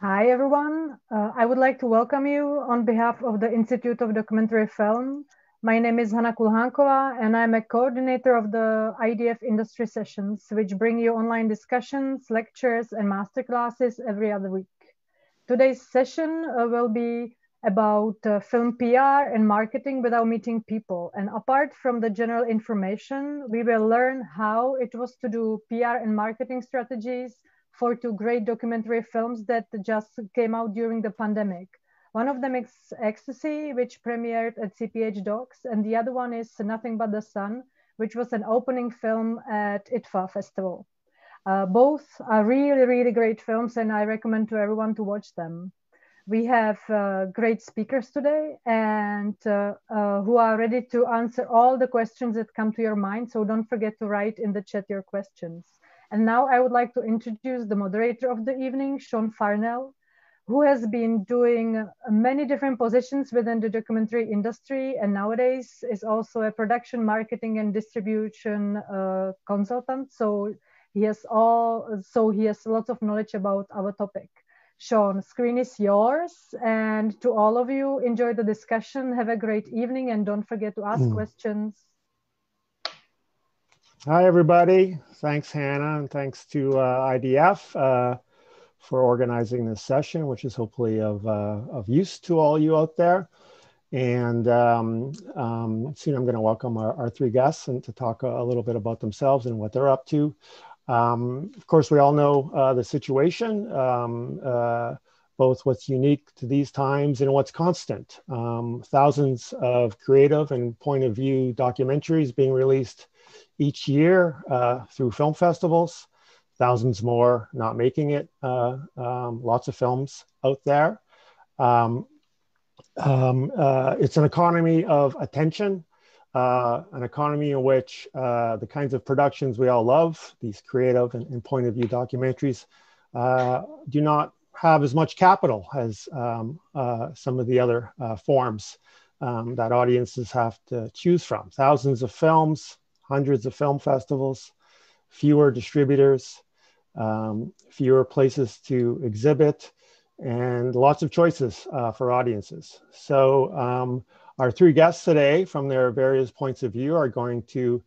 Hi, everyone. I would like to welcome you on behalf of the Institute of Documentary Film. My name is Hanna Kulhankova, and I'm a coordinator of the IDF industry sessions, which bring you online discussions, lectures, and masterclasses every other week. Today's session will be about film PR and marketing without meeting people. And apart from the general information, we will learn how it was to do PR and marketing strategies for two great documentary films that just came out during the pandemic. One of them is Ecstasy, which premiered at CPH:DOX, and the other one is Nothing But The Sun, which was an opening film at IDFA Festival. Both are really, really great films, and I recommend to everyone to watch them. We have great speakers today and who are ready to answer all the questions that come to your mind, so don't forget to write in the chat your questions. And now I would like to introduce the moderator of the evening, Sean Farnel, who has been doing many different positions within the documentary industry and nowadays is also a production, marketing, and distribution consultant. So he has lots of knowledge about our topic. Sean, screen is yours. And to all of you, enjoy the discussion. Have a great evening and don't forget to ask questions. Hi, everybody. Thanks, Hanna, and thanks to IDF for organizing this session, which is hopefully of use to all you out there. And soon I'm going to welcome our three guests and to talk a little bit about themselves and what they're up to. Of course, we all know the situation, both what's unique to these times and what's constant. Thousands of creative and point of view documentaries being released each year through film festivals, thousands more not making it, lots of films out there. It's an economy of attention, an economy in which the kinds of productions we all love, these creative and point of view documentaries, do not have as much capital as some of the other forms that audiences have to choose from. Thousands of films, hundreds of film festivals, fewer distributors, fewer places to exhibit, and lots of choices for audiences. So our three guests today, from their various points of view, are going to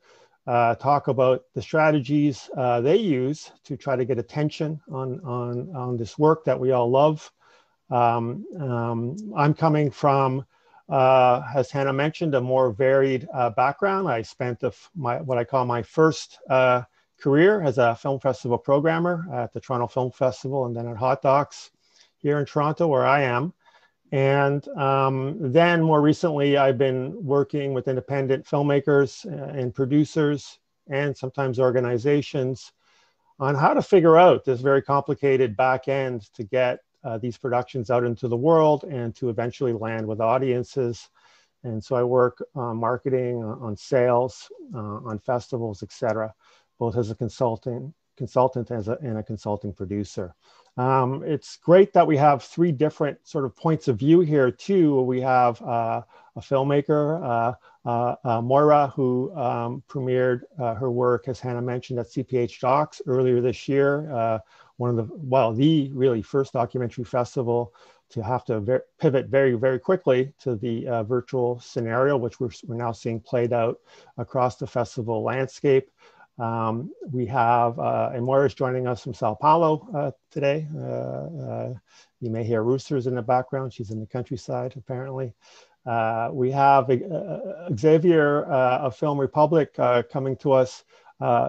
talk about the strategies they use to try to get attention on this work that we all love. I'm coming from as Hanna mentioned, a more varied background. I spent what I call my first career as a film festival programmer at the Toronto Film Festival and then at Hot Docs here in Toronto, where I am. And then more recently, I've been working with independent filmmakers and producers and sometimes organizations on how to figure out this very complicated back end to get these productions out into the world and to eventually land with audiences. And so I work on marketing, on sales, on festivals, et cetera, both as a consultant and a consulting producer. It's great that we have three different sort of points of view here too. We have a filmmaker, Moara, who premiered her work, as Hanna mentioned, at CPH:DOX earlier this year. One of the really first documentary festival to have to pivot very, very quickly to the virtual scenario, which we're now seeing played out across the festival landscape. We have, and Moira's joining us from Sao Paulo today. You may hear roosters in the background. She's in the countryside, apparently. We have Xavier of Film Republic coming to us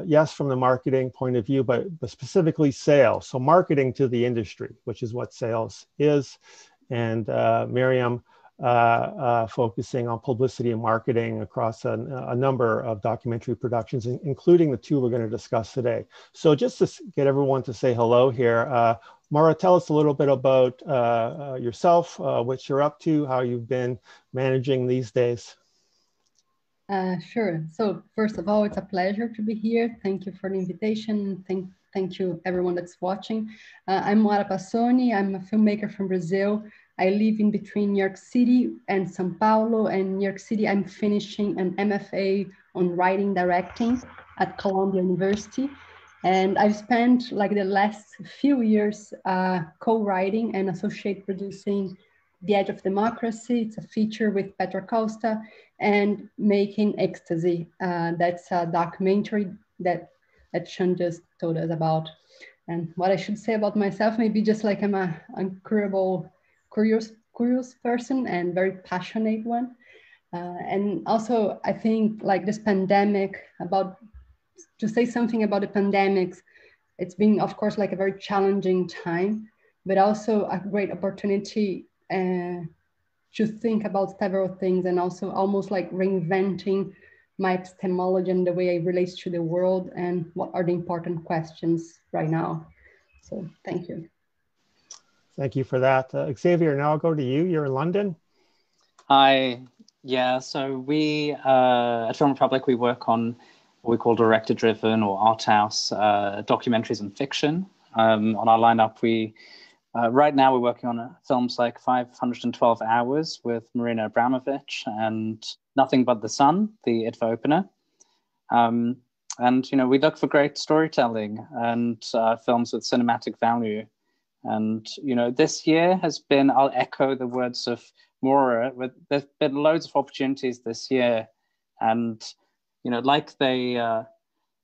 yes, from the marketing point of view, but specifically sales. So marketing to the industry, which is what sales is. And Mirjam focusing on publicity and marketing across a number of documentary productions, including the two we're going to discuss today. So just to get everyone to say hello here, Moara, tell us a little bit about yourself, what you're up to, how you've been managing these days. Sure. So first of all, it's a pleasure to be here. Thank you for the invitation. Thank you, everyone that's watching. I'm Moara Passoni. I'm a filmmaker from Brazil. I live in between New York City and Sao Paulo. And New York City, I'm finishing an MFA on writing directing at Columbia University. And I've spent like the last few years co-writing and associate producing The Edge of Democracy. It's a feature with Petra Costa, and making Ecstasy. That's a documentary that Sean just told us about. And what I should say about myself, maybe just like I'm a curious person and very passionate one. And also I think like this pandemic, to say something about the pandemics, it's been of course like a very challenging time, but also a great opportunity to think about several things, and also almost like reinventing my epistemology and the way I relate to the world and what are the important questions right now. So thank you. Thank you for that. Xavier, now I'll go to you. You're in London. Hi. Yeah, so we at Film Republic, we work on what we call director-driven or art house documentaries and fiction. On our lineup, right now we're working on films like 512 Hours with Marina Abramovic and Nothing But The Sun, the IDFA opener. And, you know, we look for great storytelling and films with cinematic value. And, you know, this year has been, I'll echo the words of Moara, there's been loads of opportunities this year. And, you know, like the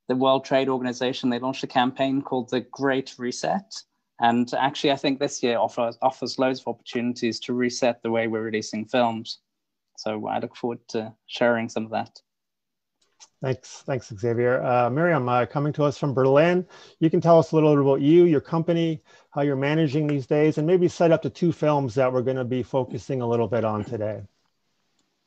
World Trade Organization, they launched a campaign called the Great Reset. And actually, I think this year offers loads of opportunities to reset the way we're releasing films. So I look forward to sharing some of that. Thanks. Thanks, Xavier. Mirjam, coming to us from Berlin, you can tell us a little bit about you, your company, how you're managing these days, and maybe set up the two films that we're going to be focusing a little bit on today.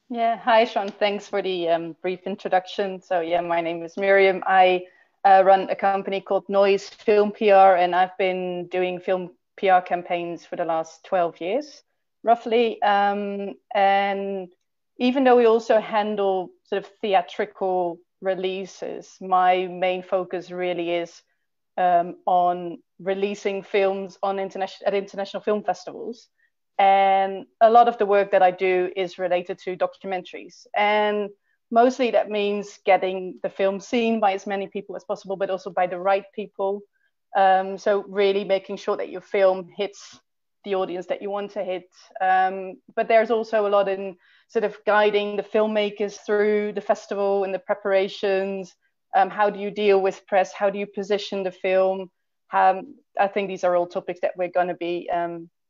Yeah. Hi, Sean. Thanks for the brief introduction. So yeah, my name is Mirjam. I run a company called Noise Film PR, and I've been doing film PR campaigns for the last 12 years, roughly. And even though we also handle sort of theatrical releases, my main focus really is on releasing films on international film festivals. And a lot of the work that I do is related to documentaries. And mostly that means getting the film seen by as many people as possible, but also by the right people. So really making sure that your film hits the audience that you want to hit. But there's also a lot in sort of guiding the filmmakers through the festival and the preparations. How do you deal with press? How do you position the film? I think these are all topics that we're going to be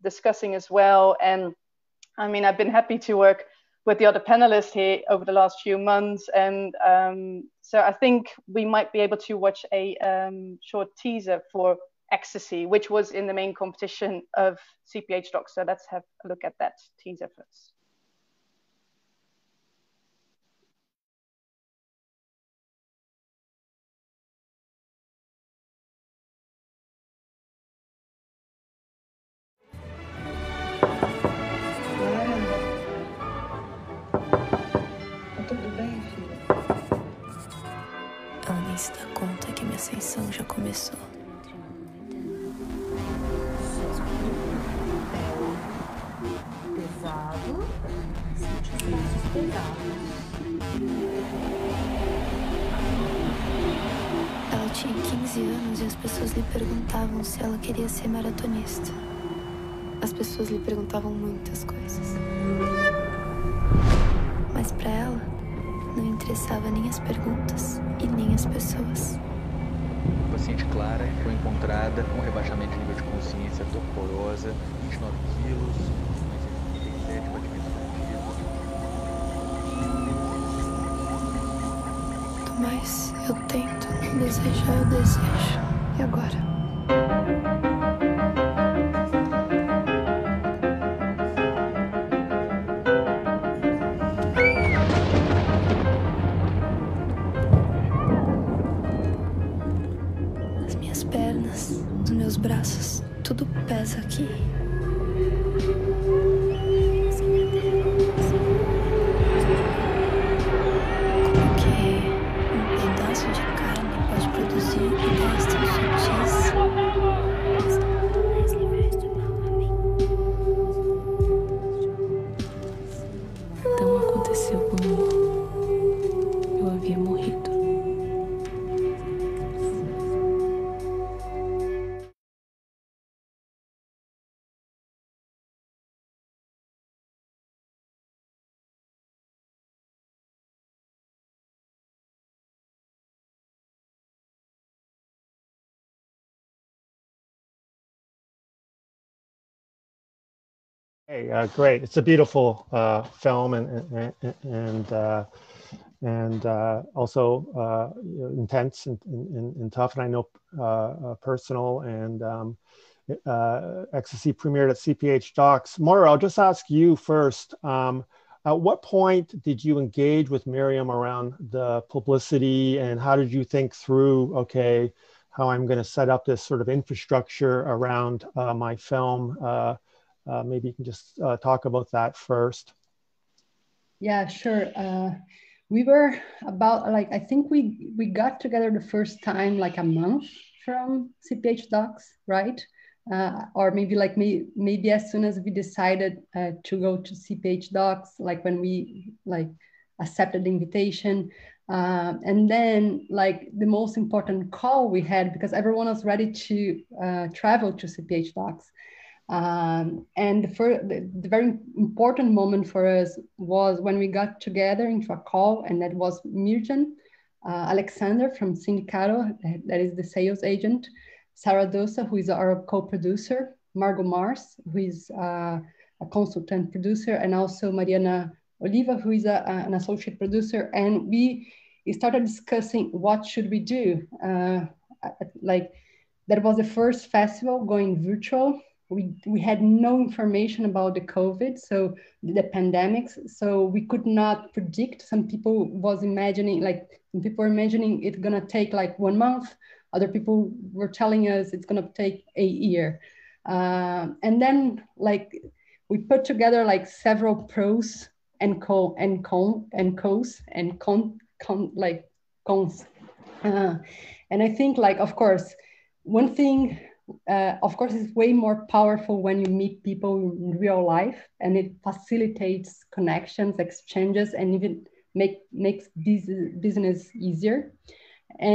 discussing as well. And I mean, I've been happy to work with the other panelists here over the last few months. And so I think we might be able to watch a short teaser for Ecstasy, which was in the main competition of CPH:DOX. So let's have a look at that teaser first. Se dá conta que minha ascensão já começou. Pesado. Ela tinha 15 anos e as pessoas lhe perguntavam se ela queria ser maratonista. As pessoas lhe perguntavam muitas coisas. Mas pra ela, não interessava nem as perguntas e nem as pessoas. A paciente Clara foi encontrada com rebaixamento de nível de consciência torporosa, 29 quilos, 37 batimentos cardíacos. Mas eu tento desejar, eu desejo. E agora? Hey, great. It's a beautiful film and also intense and tough. And I know personal and Ecstasy premiered at CPH:DOX. Moara, I'll just ask you first. At what point did you engage with Mirjam around the publicity, and how did you think through, okay, how I'm going to set up this sort of infrastructure around my film? Maybe you can just talk about that first. Yeah, sure. We were about, like, I think we got together the first time like a month from CPH:DOX, right? Or maybe like maybe as soon as we decided to go to CPH:DOX, like when we like accepted the invitation, and then like the most important call we had, because everyone was ready to travel to CPH:DOX, and the very important moment for us was when we got together into a call, and that was Mirjam, Alexander from Sindicato, that is the sales agent, Sarah Dosa, who is our co-producer, Margot Mars, who is a consultant producer, and also Mariana Oliva, who is an associate producer. And we started discussing what should we do. Like, that was the first festival going virtual. We had no information about the COVID, so the pandemics, so we could not predict. Some people was imagining, like, some people were imagining it's gonna take like 1 month. Other people were telling us it's gonna take a year. And then like we put together like several pros and cons. And I think, like, of course, one thing, of course, is way more powerful when you meet people in real life, and it facilitates connections, exchanges, and even makes business easier.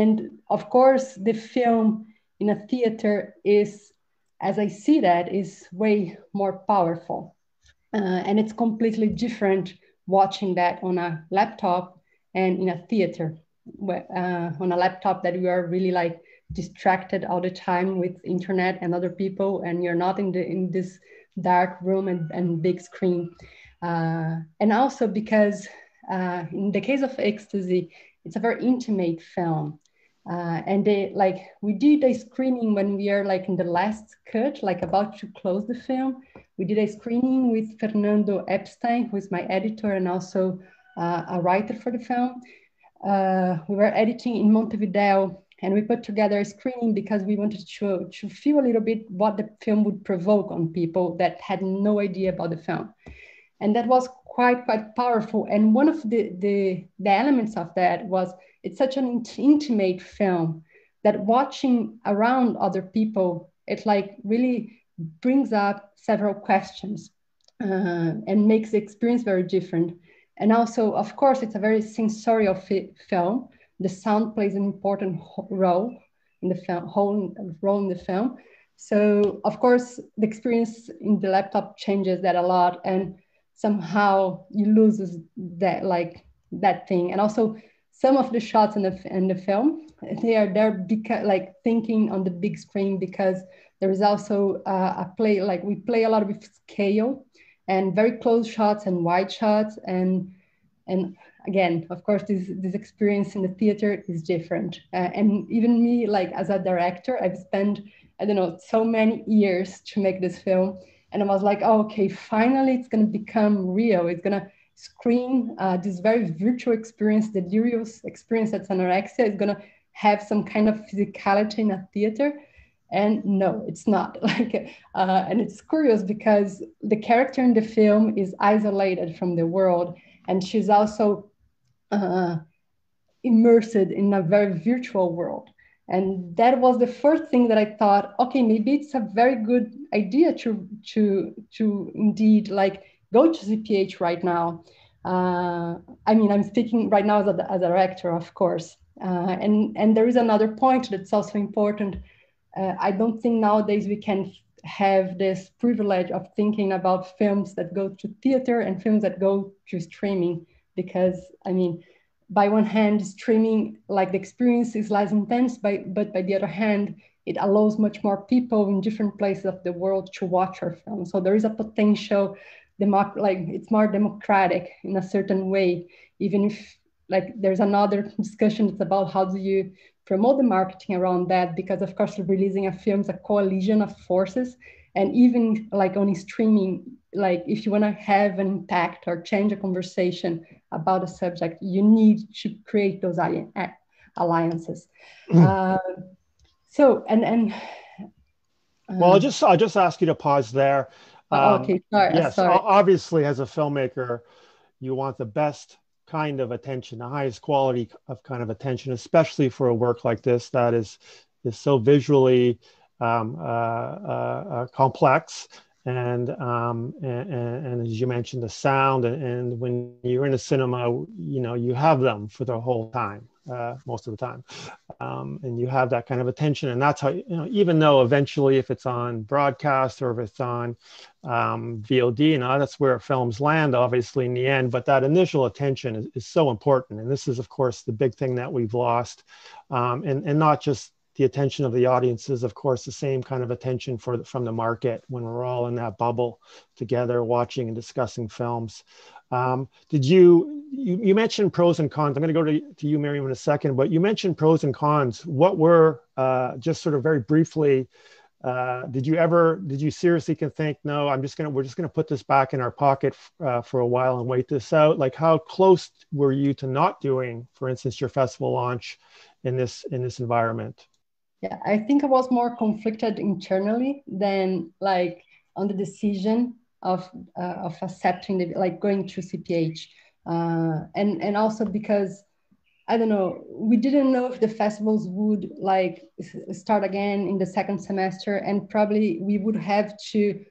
And of course, the film in a theater is, as I see that, is way more powerful. And it's completely different watching that on a laptop and in a theater, on a laptop that you are really like distracted all the time with internet and other people, and you're not in this dark room and big screen. And also because in the case of Ecstasy, it's a very intimate film. And we did a screening when we are like in the last cut, like about to close the film. We did a screening with Fernando Epstein, who is my editor and also a writer for the film. We were editing in Montevideo, and we put together a screening because we wanted to feel a little bit what the film would provoke on people that had no idea about the film. And that was quite powerful. And one of the elements of that was, it's such an intimate film that watching around other people, it like really brings up several questions and makes the experience very different. And also, of course, it's a very sensorial film. The sound plays an important role in the film, So, of course, the experience in the laptop changes that a lot, and somehow you lose that, like, that thing. And also, some of the shots in the film, they are there because, like, thinking on the big screen, because there is also a play, like, we play a lot with scale and very close shots and wide shots, and again, of course, this experience in the theater is different. And even me, like, as a director, I've spent, I don't know, so many years to make this film. And I was like, oh, okay, finally, it's going to become real. It's going to screen this very virtual experience, the delirious experience that's anorexia. It's going to have some kind of physicality in a theater. And no, it's not. And it's curious because the character in the film is isolated from the world. And she's also immersed in a very virtual world. And that was the first thing that I thought, okay, maybe it's a very good idea to indeed like go to CPH right now. I mean, I'm speaking right now as a director, of course. And there is another point that's also important. I don't think nowadays we can have this privilege of thinking about films that go to theater and films that go to streaming, because, I mean, by one hand, streaming, like, the experience is less intense, but by the other hand, it allows much more people in different places of the world to watch our film. So there is a potential, it's more democratic in a certain way, even if there's another discussion that's about how do you promote the marketing around that, because of course releasing a film is a coalition of forces. And even on streaming, if you want to have an impact or change a conversation about a subject, you need to create those alliances. Well, I'll just ask you to pause there. Okay, sorry. Yes, sorry. Obviously, as a filmmaker, you want the best kind of attention, the highest quality of attention, especially for a work like this that is so visually complex. And as you mentioned, the sound, and when you're in a cinema, you have them for the whole time, most of the time. And you have that kind of attention, and that's how, even though eventually if it's on broadcast or if it's on VOD, that's where films land, obviously, in the end, but that initial attention is so important. And this is, of course, the big thing that we've lost, and not just the attention of the audience is, of course, the same kind of attention from the market when we're all in that bubble together, watching and discussing films. You mentioned pros and cons. I'm going to go to you, Mirjam, in a second, but you mentioned pros and cons. What were, just sort of very briefly, did you seriously think, no, we're just going to put this back in our pocket for a while and wait this out? How close were you to not doing, for instance, your festival launch in this environment? Yeah, I think I was more conflicted internally than on the decision of accepting the, going to CPH, and also because I don't know, we didn't know if the festivals would start again in the second semester, and probably we would have to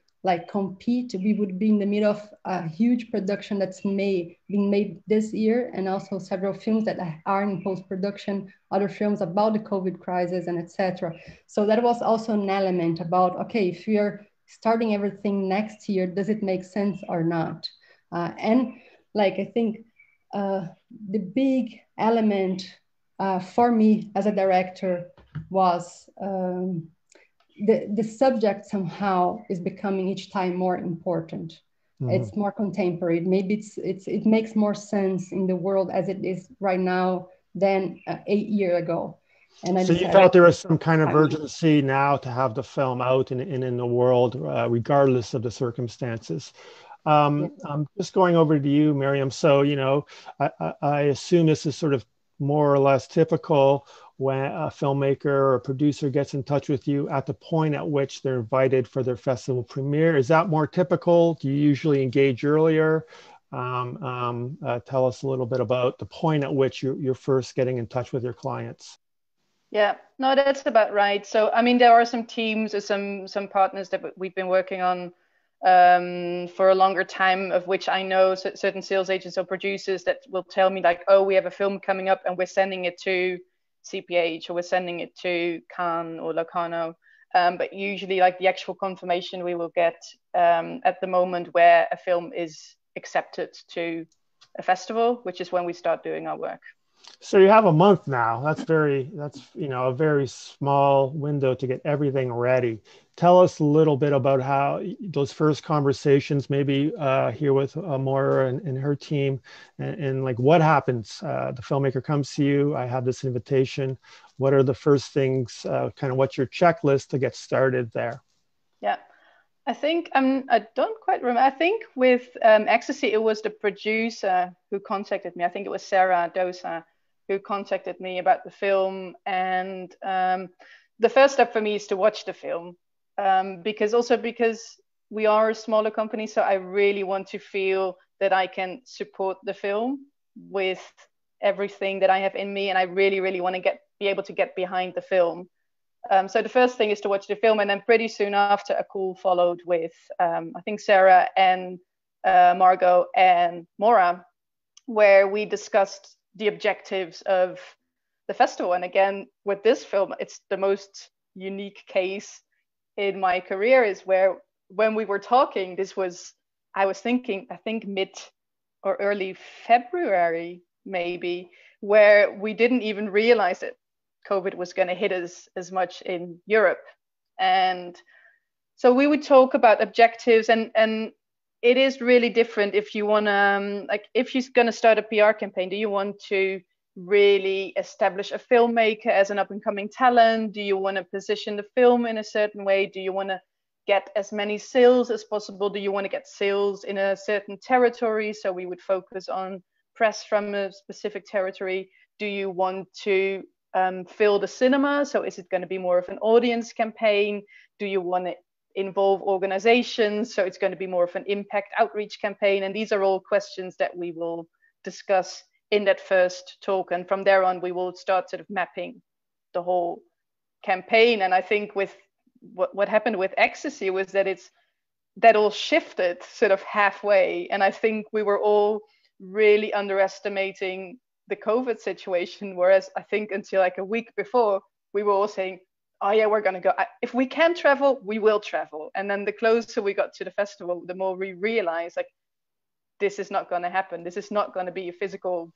compete. We would be in the middle of a huge production that's being made this year, and also several films that are in post-production, other films about the COVID crisis, and etc. So that was also an element about, okay, if you're starting everything next year, does it make sense or not? I think the big element for me as a director was the subject somehow is becoming each time more important. Mm-hmm. It's more contemporary. Maybe it makes more sense in the world as it is right now than 8 years ago. And so you felt there was some kind of urgency now to have the film out in the world, regardless of the circumstances. Just going over to you, Mirjam. So, I assume this is sort of more or less typical when a filmmaker or a producer gets in touch with you at the point at which they're invited for their festival premiere. Is that more typical? Do you usually engage earlier? Tell us a little bit about the point at which you're first getting in touch with your clients. Yeah, no, that's about right. So, I mean, there are some teams or some partners that we've been working on for a longer time, of which I know certain sales agents or producers that will tell me oh, we have a film coming up and we're sending it to CPH, or we're sending it to Cannes or Locarno, but usually the actual confirmation we will get at the moment where a film is accepted to a festival, which is when we start doing our work. So you have a month now. That's a very small window to get everything ready. Tell us a little bit about how those first conversations, maybe here with Moara and her team, and what happens. The filmmaker comes to you. I have this invitation. What are the first things? What's your checklist to get started there? Yeah, I think I don't quite remember. I think with Ecstasy, it was the producer who contacted me. I think it was Sarah Dosa who contacted me about the film, and the first step for me is to watch the film. Because we are a smaller company, so I really want to feel that I can support the film with everything that I have in me, and I really, really want to be able to get behind the film. So the first thing is to watch the film, and then pretty soon after, a call followed with I think Sarah and Margot and Moara, where we discussed the objectives of the festival. And again, with this film, it's the most unique case in my career, is where when we were talking, I think mid or early February, maybe, where we didn't even realize it COVID was going to hit us as much in Europe. And so we would talk about objectives, and it is really different if you want to, like if you're going to start a PR campaign, do you want to really establish a filmmaker as an up-and-coming talent? Do you want to position the film in a certain way? Do you want to get as many sales as possible? Do you want to get sales in a certain territory? So we would focus on press from a specific territory. Do you want to fill the cinema? So is it going to be more of an audience campaign? Do you want to involve organizations? So it's going to be more of an impact outreach campaign. And these are all questions that we will discuss in that first talk. And from there on, we will start sort of mapping the whole campaign. And I think with what happened with Ecstasy was that that all shifted sort of halfway. And I think we were all really underestimating the COVID situation. Whereas I think until like a week before, we were all saying, oh yeah, we're going to go. If we can travel, we will travel. And then the closer we got to the festival, the more we realized like, this is not going to happen. This is not going to be a physical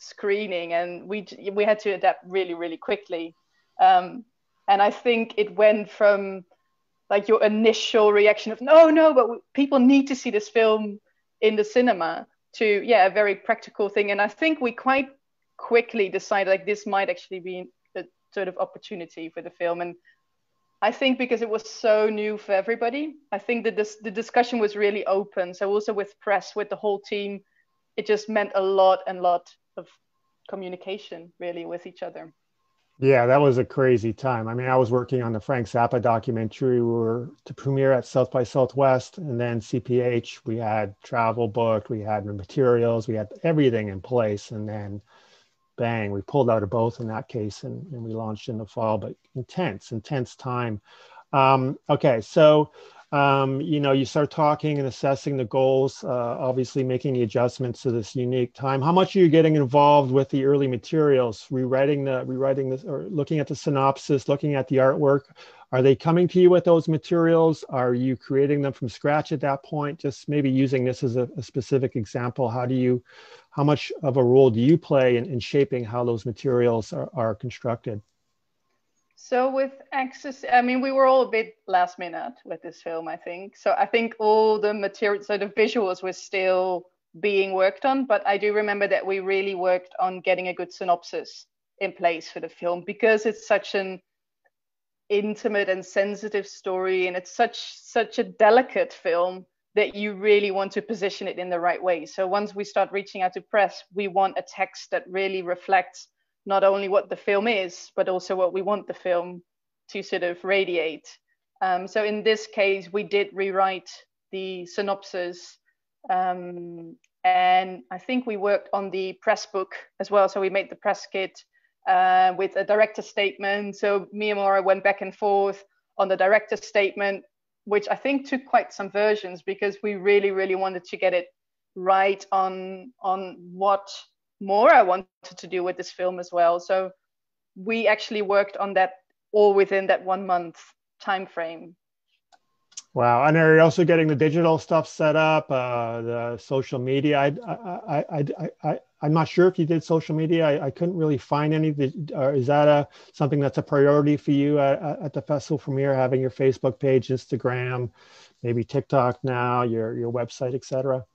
screening. And we had to adapt really, really quickly. And I think it went from like your initial reaction of, no, but people need to see this film in the cinema to, yeah, a very practical thing. And I think we quite quickly decided like this might actually be a sort of opportunity for the film. And I think because it was so new for everybody, I think that the discussion was really open. So also with press, with the whole team, it just meant a lot of communication really with each other. Yeah, that was a crazy time. I mean, I was working on the Frank Zappa documentary. We were to premiere at South by Southwest, and then CPH, we had travel booked, we had materials, we had everything in place. And then bang, we pulled out of both in that case, and we launched in the fall, but intense time. Okay, so, you know, you start talking and assessing the goals, obviously making the adjustments to this unique time. How much are you getting involved with the early materials, rewriting this, or looking at the synopsis, looking at the artwork? Are they coming to you with those materials? Are you creating them from scratch at that point? Just maybe using this as a specific example, how much of a role do you play in shaping how those materials are constructed? So with Ecstasy, I mean, we were all a bit last minute with this film, I think. So I think all the materials, so the visuals were still being worked on, but I do remember that we really worked on getting a good synopsis in place for the film, because it's such an intimate and sensitive story, and it's such a delicate film that you really want to position it in the right way. So once we start reaching out to press, we want a text that really reflects not only what the film is, but also what we want the film to sort of radiate. So in this case, we did rewrite the synopsis, and I think we worked on the press book as well. So we made the press kit with a director statement. So me and Moara went back and forth on the director statement, which I think took quite some versions, because we really, really wanted to get it right on what Moara wanted to do with this film as well. So we actually worked on that all within that 1 month time frame. Wow. And are you also getting the digital stuff set up, the social media? I'm not sure if you did social media. I couldn't really find any. Is that something that's a priority for you at the festival premiere, having your Facebook page, Instagram, maybe TikTok now, your website, et cetera?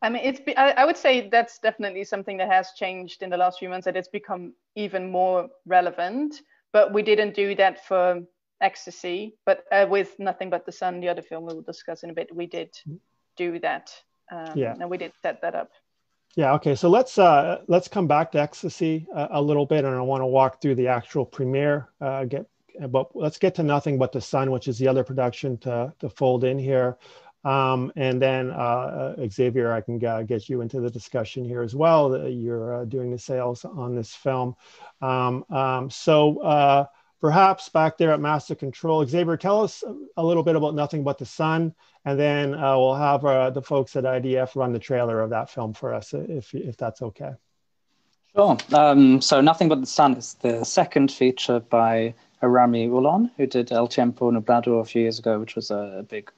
I mean, I would say that's definitely something that has changed in the last few months, that it's become even more relevant. But we didn't do that for Ecstasy, but with Nothing But The Sun, the other film we will discuss in a bit, we did do that, and we did set that up. Yeah, okay, so let's come back to Ecstasy a little bit, and I want to walk through the actual premiere, but let's get to Nothing But The Sun, which is the other production to fold in here. And then Xavier, I can get you into the discussion here as well. You're doing the sales on this film. So perhaps back there at Master Control, Xavier, tell us a little bit about Nothing But The Sun, and then we'll have the folks at IDF run the trailer of that film for us, if that's okay. Sure. So Nothing But The Sun is the second feature by Arami Ullón, who did El Tiempo Nublado a few years ago, which was a big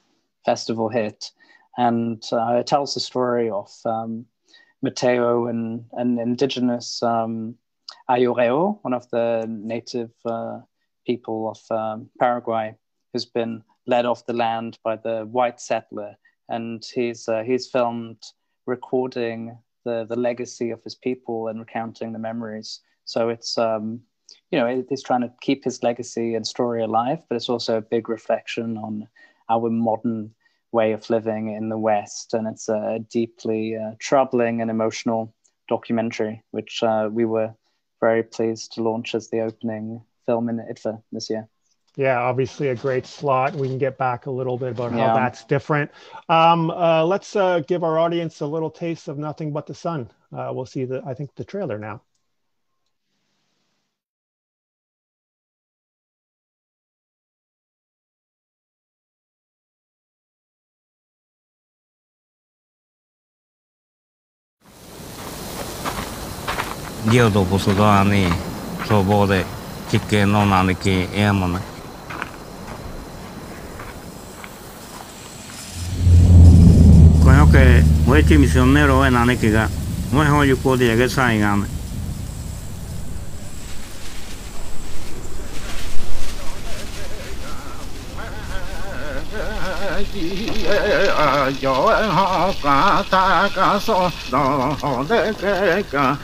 festival hit, and it tells the story of Mateo, an indigenous Ayoreo, one of the native people of Paraguay, who's been led off the land by the white settler. And he's filmed recording the legacy of his people and recounting the memories. So it's, you know, he's trying to keep his legacy and story alive, but it's also a big reflection on our modern way of living in the West. And it's a deeply troubling and emotional documentary, which we were very pleased to launch as the opening film in IDFA this year. Yeah, obviously a great slot. We can get back a little bit about how that's different. Let's give our audience a little taste of Nothing But The Sun. We'll see, I think, the trailer now. Conozco que este misionero en Anequiga, no es hoy puede llegar a Saigame. Yo en Hocata caso, no de greca,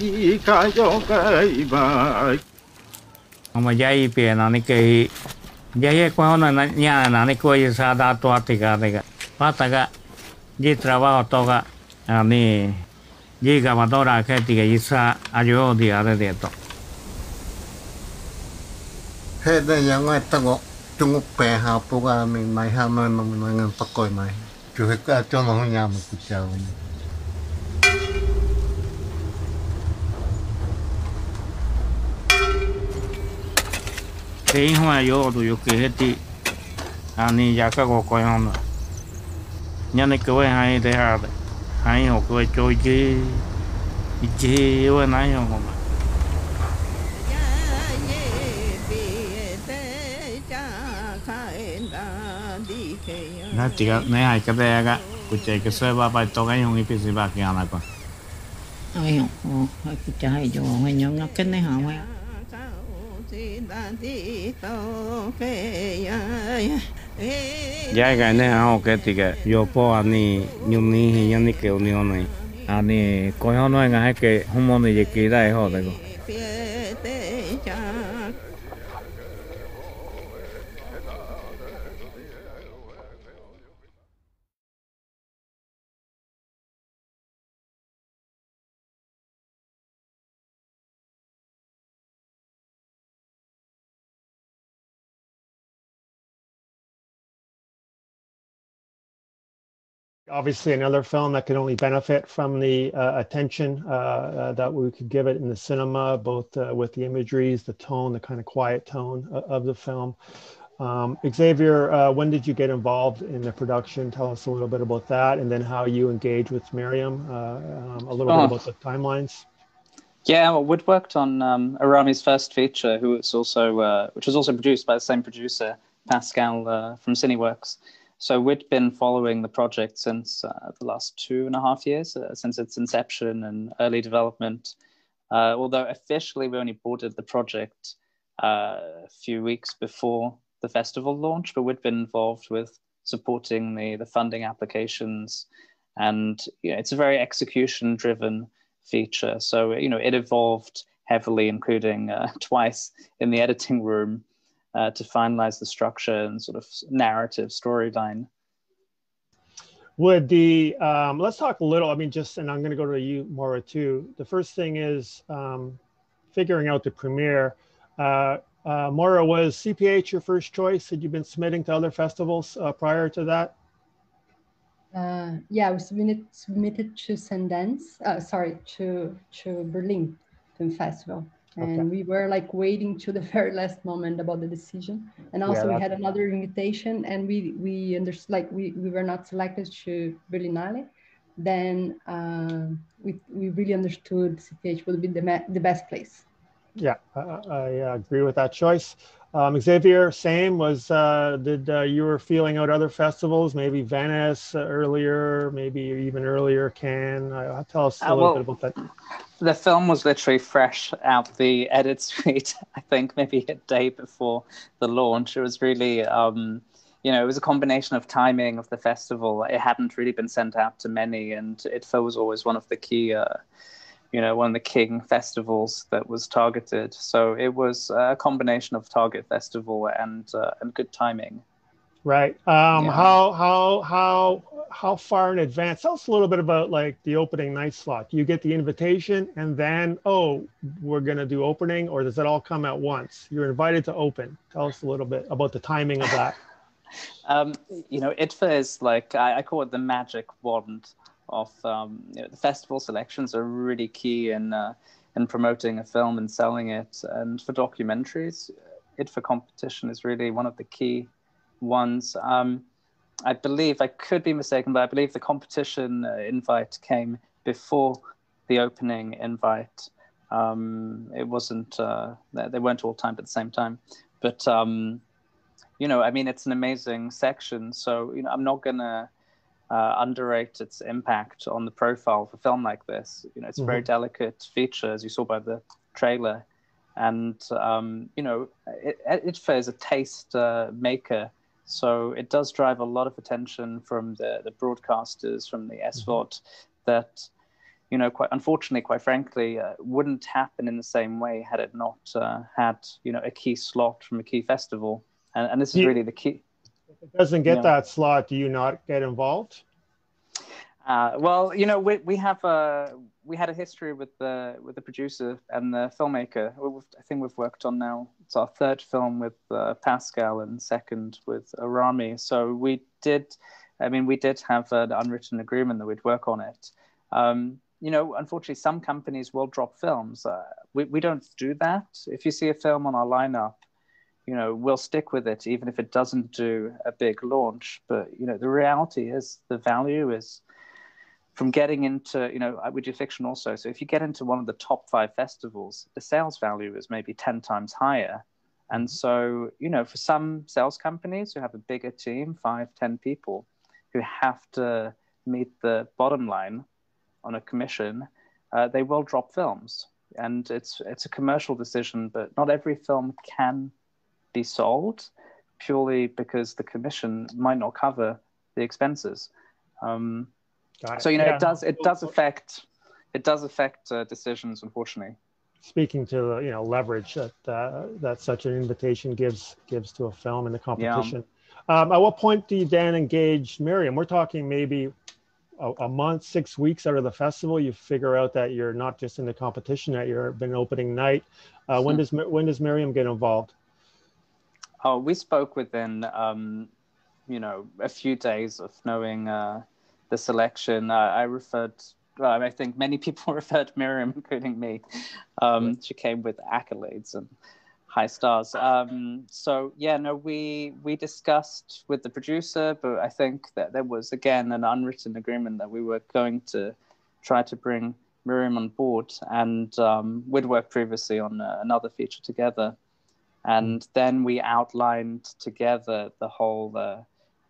y cayó que iba. Como ya y pierna ni que ya es cuando ya na ni que se ha dado a tiga de pataga y trabajo toga a mí y gabadora que tiga y se ayudó día de dieto. Gente ya no está go. Chúng bé học bố cả mình mày ham mày mày ngang bắt coi mày chủ yếu là cho nó nhà mình cứ chào mình cái hoa yo tôi kể hết đi anh nhà các cô coi không nhà này cứ hay thế à hay học cứ chơi chơi chơi với này không Nati ka na ay kabayaga kuchay kasaba pa ito kaya yung ipisibak yana ko. Ayun ko kuchay yung ngayon nakin na hawa. Yaya na ako katiga yopo ani yumni yani kaya unionay ani kaya ano yung ay kaya humani yekida ay hod ako. Obviously, another film that could only benefit from the attention that we could give it in the cinema, both with the imageries, the tone, the kind of quiet tone of the film. Xavier, when did you get involved in the production? Tell us a little bit about that, and then how you engage with Mirjam, a little bit about the timelines. Yeah, well, we'd worked on Arami's first feature, who was also, which was also produced by the same producer, Pascal from Cineworks. So we'd been following the project since the last 2.5 years, since its inception and early development. Although officially we only boarded the project a few weeks before the festival launch, but we'd been involved with supporting the funding applications. And you know, it's a very execution-driven feature. So you know, it evolved heavily, including twice in the editing room, to finalize the structure and sort of narrative storyline. Would the, let's talk a little, I mean, just, and I'm going to go to you, Moara, too. The first thing is figuring out the premiere. Moara, was CPH your first choice? Had you been submitting to other festivals prior to that? Yeah, I was submitted to Sundance, sorry, to Berlin Film Festival. And we were like waiting to the very last moment about the decision. And also we had another invitation and we understood like we were not selected to Berlinale. Then we really understood CPH would be the best place. Yeah, I agree with that choice. Xavier, same, was you were feeling out other festivals, maybe Venice earlier, maybe even earlier Cannes. Tell us a little bit about that. The film was literally fresh out the edit suite, I think, maybe a day before the launch. It was really, it was a combination of timing of the festival. It hadn't really been sent out to many, and IDFA was always one of the key one of the king festivals that was targeted. So it was a combination of target festival and good timing. Right. How far in advance? Tell us a little bit about like the opening night slot. You get the invitation and then, oh, we're going to do opening, or does it all come at once? You're invited to open. Tell us a little bit about the timing of that. IDFA is like, I call it the magic wand of the festival selections are really key in promoting a film and selling it. And for documentaries, IDFA competition is really one of the key ones. I believe, I could be mistaken, but I believe the competition invite came before the opening invite. It wasn't, they weren't all timed at the same time. But, it's an amazing section. So, I'm not going to underrate its impact on the profile of a film like this. It's a very delicate feature, as you saw by the trailer. And, IDFA is a taste maker. So it does drive a lot of attention from the broadcasters, from the SVOD, that, quite frankly, wouldn't happen in the same way had it not had, a key slot from a key festival. And this is really the key. If it doesn't get that slot, do you not get involved? We had a history with the producer and the filmmaker. I think we've worked on now, it's our third film with Pascal and second with Arami. So we did have an unwritten agreement that we'd work on it. Unfortunately, some companies will drop films. We don't do that. If you see a film on our lineup, we'll stick with it, even if it doesn't do a big launch. But, the reality is the value is from getting into, we do fiction also. So if you get into one of the top 5 festivals, the sales value is maybe 10 times higher. And so, for some sales companies who have a bigger team, 5, 10 people who have to meet the bottom line on a commission, they will drop films. And it's a commercial decision, but not every film can be sold purely because the commission might not cover the expenses. It does affect decisions, unfortunately. Speaking to the leverage that such an invitation gives to a film in the competition. Yeah. At what point do you then engage Mirjam? We're talking maybe a month, 6 weeks out of the festival. You figure out that you're not just in the competition, that you've been opening night. When does Mirjam get involved? Oh, we spoke within, a few days of knowing the selection. I think many people referred Mirjam, including me. She came with accolades and high stars. We discussed with the producer, but I think that there was, again, an unwritten agreement that we were going to try to bring Mirjam on board. And we'd worked previously on another feature together. And then we outlined together the whole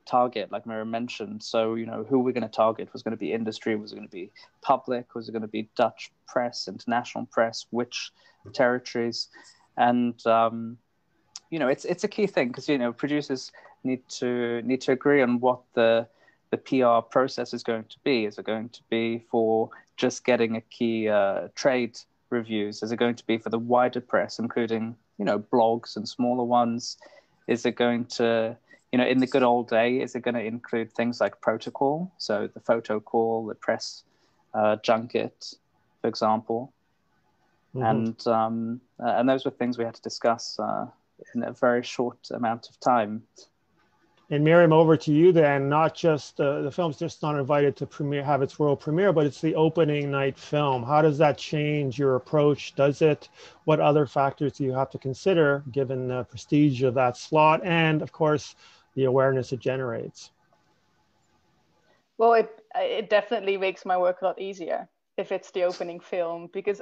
target, like Mirjam mentioned. So, who we're going to target was going to be industry, was going to be public, was going to be Dutch press, international press, which territories. And, it's a key thing because, producers need to agree on what the PR process is going to be. Is it going to be for just getting a key trade reviews? Is it going to be for the wider press, including blogs and smaller ones? Is it going to, in the good old day, is it going to include things like protocol? So the photo call, the press junket, for example. And those were things we had to discuss in a very short amount of time. And Mirjam, over to you then. Not just the film's just not invited to have its world premiere, but it's the opening night film. How does that change your approach? Does it? What other factors do you have to consider given the prestige of that slot and, of course, the awareness it generates? Well, it definitely makes my work a lot easier if it's the opening film, because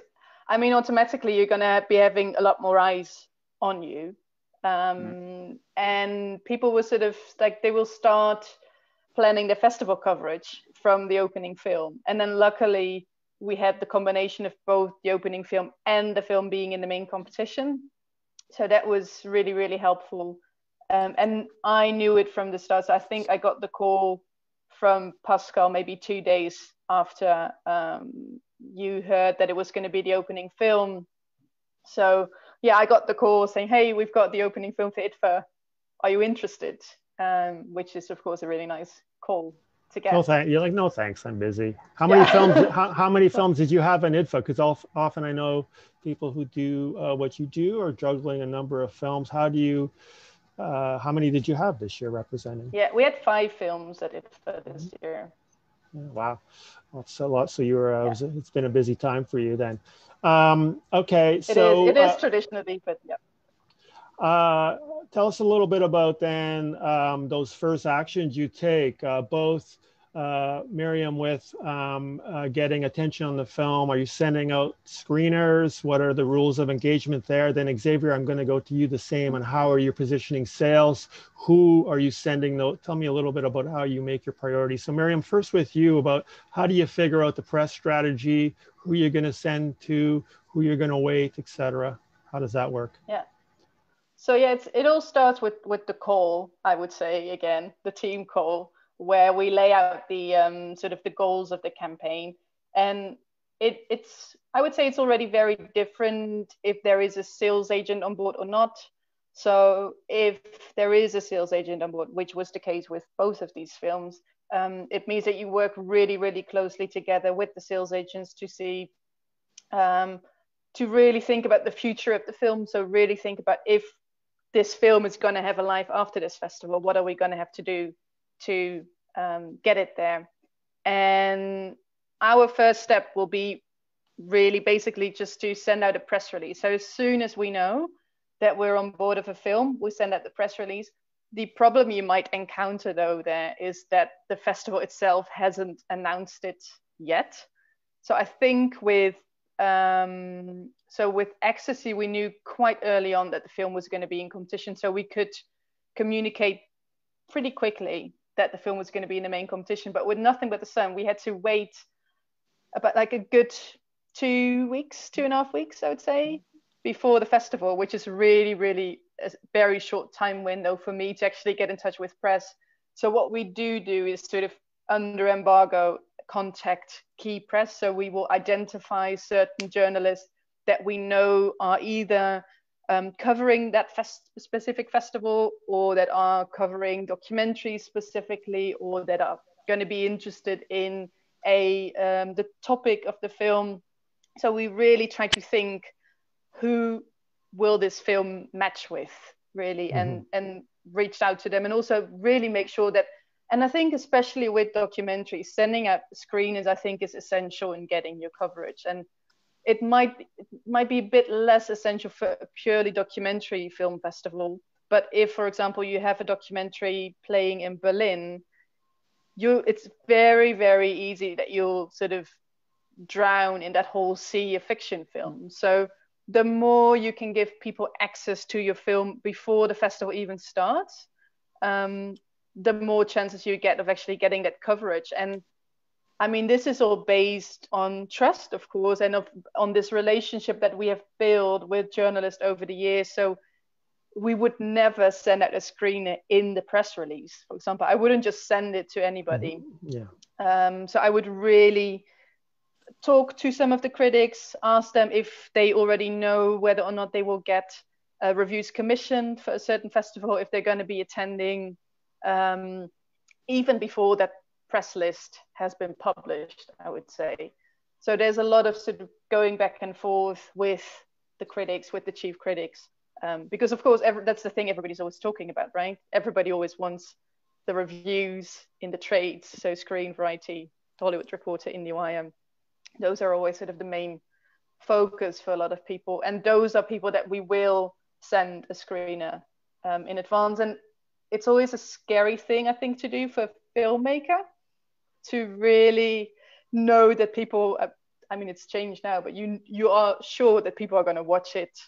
I mean, automatically you're going to be having a lot more eyes on you. And people will sort of like, they will start planning their festival coverage from the opening film. And then luckily we had the combination of both the opening film and the film being in the main competition. So that was really, really helpful. And I knew it from the start. So I think I got the call from Pascal maybe 2 days after you heard that it was going to be the opening film. So yeah, I got the call saying, hey, we've got the opening film for IDFA. Are you interested? Which is, of course, a really nice call to get. You're like, no, thanks, I'm busy. How many films did you have in IDFA? Because often I know people who do what you do are juggling a number of films. How many did you have this year representing? Yeah, we had 5 films at IDFA this year. Wow, that's a lot. So you were, it's been a busy time for you then. Okay, so it is traditionally, but yeah. Tell us a little bit about then those first actions you take, both Mirjam with getting attention on the film. Are you sending out screeners? What are the rules of engagement there? Then Xavier, I'm going to go to you the same. And how are you positioning sales? Who are you sending though? Tell me a little bit about how you make your priorities. So Mirjam, first with you about how do you figure out the press strategy, who you're going to send to, who you're going to wait, et cetera. How does that work? Yeah. So yeah, it all starts with the call, I would say, again, the team call, where we lay out the sort of the goals of the campaign. And it's, I would say it's already very different if there is a sales agent on board or not. So if there is a sales agent on board, which was the case with both of these films, it means that you work really, really closely together with the sales agents to see, to really think about the future of the film. So really think about if this film is going to have a life after this festival, what are we going to have to do to get it there? And our first step will be really basically just to send out a press release. So as soon as we know that we're on board of a film, we send out the press release. The problem you might encounter though there is that the festival itself hasn't announced it yet. So I think with Ecstasy, we knew quite early on that the film was going to be in competition, so we could communicate pretty quickly that the film was going to be in the main competition. But with Nothing But The Sun, we had to wait about like a good 2.5 weeks, I would say, before the festival, which is really, really a very short time window for me to actually get in touch with press. So what we do is sort of under embargo contact key press. So we will identify certain journalists that we know are either covering that specific festival, or that are covering documentaries specifically, or that are going to be interested in the topic of the film. So we really try to think, who will this film match with, really, and reach out to them, and also really make sure that, and I think especially with documentaries, sending out screeners, I think, is essential in getting your coverage. And it might be a bit less essential for a purely documentary film festival. But if, for example, you have a documentary playing in Berlin, it's very, very easy that you'll sort of drown in that whole sea of fiction films. So the more you can give people access to your film before the festival even starts, the more chances you get of actually getting that coverage. And I mean, this is all based on trust, of course, and on this relationship that we have built with journalists over the years. So we would never send out a screener in the press release, for example. I wouldn't just send it to anybody. So I would really talk to some of the critics, ask them if they already know whether or not they will get reviews commissioned for a certain festival, if they're going to be attending, even before that press list has been published, I would say. So there's a lot of sort of going back and forth with the critics, with the chief critics, because of course, that's the thing everybody's always talking about, right? Everybody always wants the reviews in the trades. So Screen, Variety, The Hollywood Reporter, Indiewire, those are always sort of the main focus for a lot of people. And those are people that we will send a screener in advance. And it's always a scary thing, I think, to do for a filmmaker, to really know that people I mean, it's changed now, but you are sure that people are going to watch it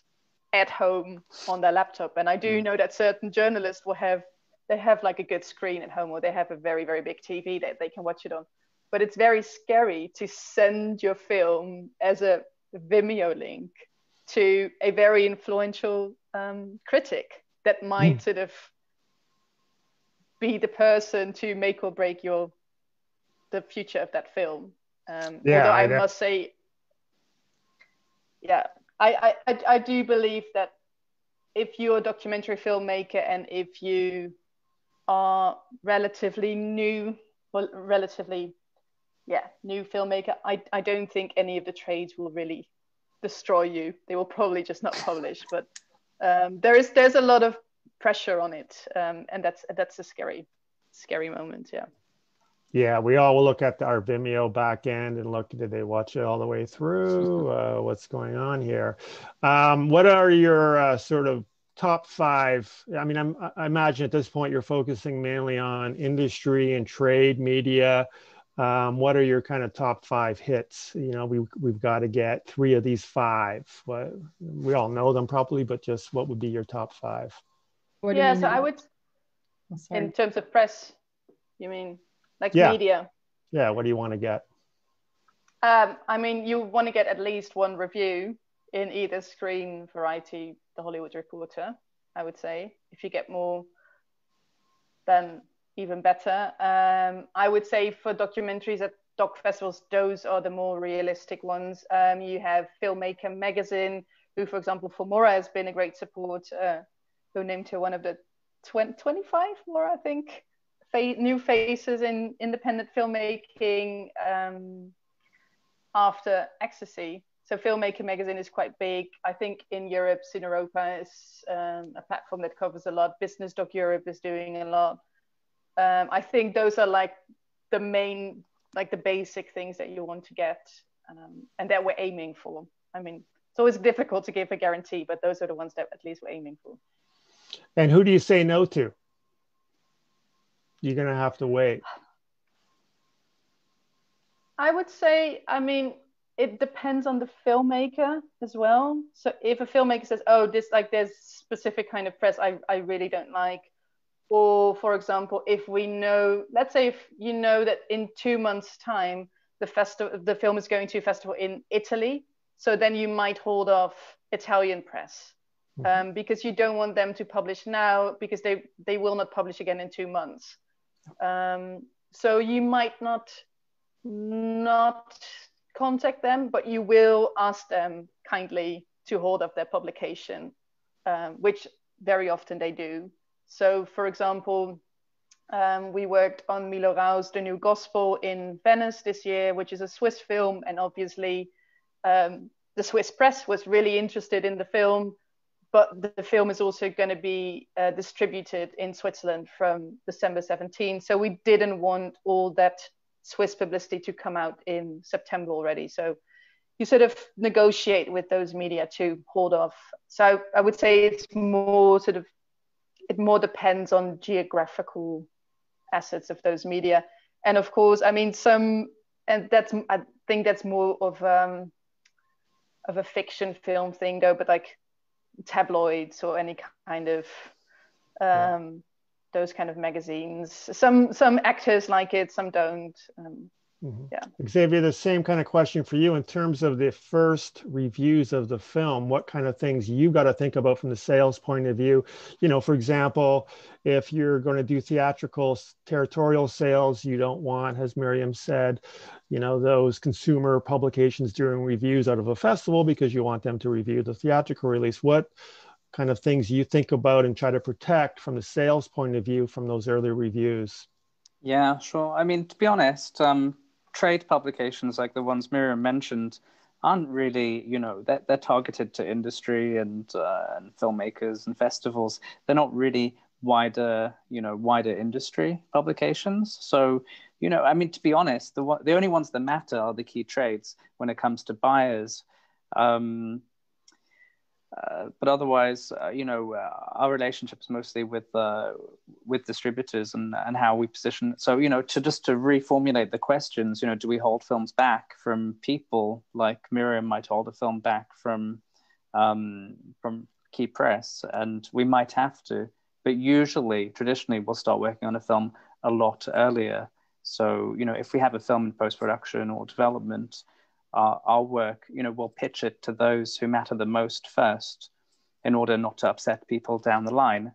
at home on their laptop. And I do know that certain journalists have like a good screen at home, or they have a very, very big TV that they can watch it on. But it's very scary to send your film as a Vimeo link to a very influential critic that might sort of be the person to make or break the future of that film. Although I must say, I do believe that if you're a documentary filmmaker and if you are relatively new filmmaker, I don't think any of the trades will really destroy you. They will probably just not publish, but there's a lot of pressure on it, and that's a scary moment. We all will look at our Vimeo back end and look, did they watch it all the way through? What's going on here? What are your sort of top five? I mean, I imagine at this point you're focusing mainly on industry and trade media. What are your kind of top five hits? You know, we've got to get three of these five. We all know them probably, but just what would be your top five? So I would, in terms of press, you mean? Like media. Yeah, what do you want to get? I mean, you want to get at least one review in either Screen, Variety, The Hollywood Reporter, I would say. If you get more, then even better. I would say for documentaries at doc festivals, those are the more realistic ones. You have Filmmaker Magazine, who, for example, for Moara has been a great support, who named her one of the 25, Moara, I think, new faces in independent filmmaking after Ecstasy. So Filmmaker Magazine is quite big. I think in Europe, Cineropa is a platform that covers a lot. Business Doc Europe is doing a lot. I think those are like the main, like the basic things that you want to get and that we're aiming for. I mean, it's always difficult to give a guarantee, but those are the ones that at least we're aiming for. And who do you say no to? You're going to have to wait. I would say, I mean, it depends on the filmmaker as well. So if a filmmaker says, oh, this, like, there's specific kind of press I really don't like. Or for example, if we know, let's say if you know that in 2 months' time, the film is going to a festival in Italy. So then you might hold off Italian press. Because you don't want them to publish now because they will not publish again in 2 months. So you might not contact them, but you will ask them kindly to hold up their publication, which very often they do. So for example, we worked on Milo Rao's The New Gospel in Venice this year, which is a Swiss film. And obviously the Swiss press was really interested in the film, but the film is also going to be distributed in Switzerland from December 17. So we didn't want all that Swiss publicity to come out in September already. So you sort of negotiate with those media to hold off. So I would say it's more sort of, it more depends on geographical assets of those media. And of course, I mean, I think that's more of a fiction film thing though, but like, tabloids or any kind of those kind of magazines. Some actors like it, some don't. Xavier, the same kind of question for you in terms of the first reviews of the film. What kind of things you got to think about from the sales point of view? You know, for example, if you're going to do theatrical territorial sales, you don't want, as Mirjam said, you know, those consumer publications doing reviews out of a festival because you want them to review the theatrical release. What kind of things you think about and try to protect from the sales point of view from those early reviews? Yeah, sure. I mean, to be honest, trade publications like the ones Mirjam mentioned aren't really, you know, they're targeted to industry and filmmakers and festivals. They're not really wider industry publications. So, you know, I mean, to be honest, the only ones that matter are the key trades when it comes to buyers. But otherwise, our relationships mostly with distributors and how we position. So, to reformulate the questions, do we hold films back from people like Mirjam might hold a film back from Key Press, and we might have to, but traditionally we'll start working on a film a lot earlier. So, if we have a film in post-production or development, our work, we'll pitch it to those who matter the most first in order not to upset people down the line.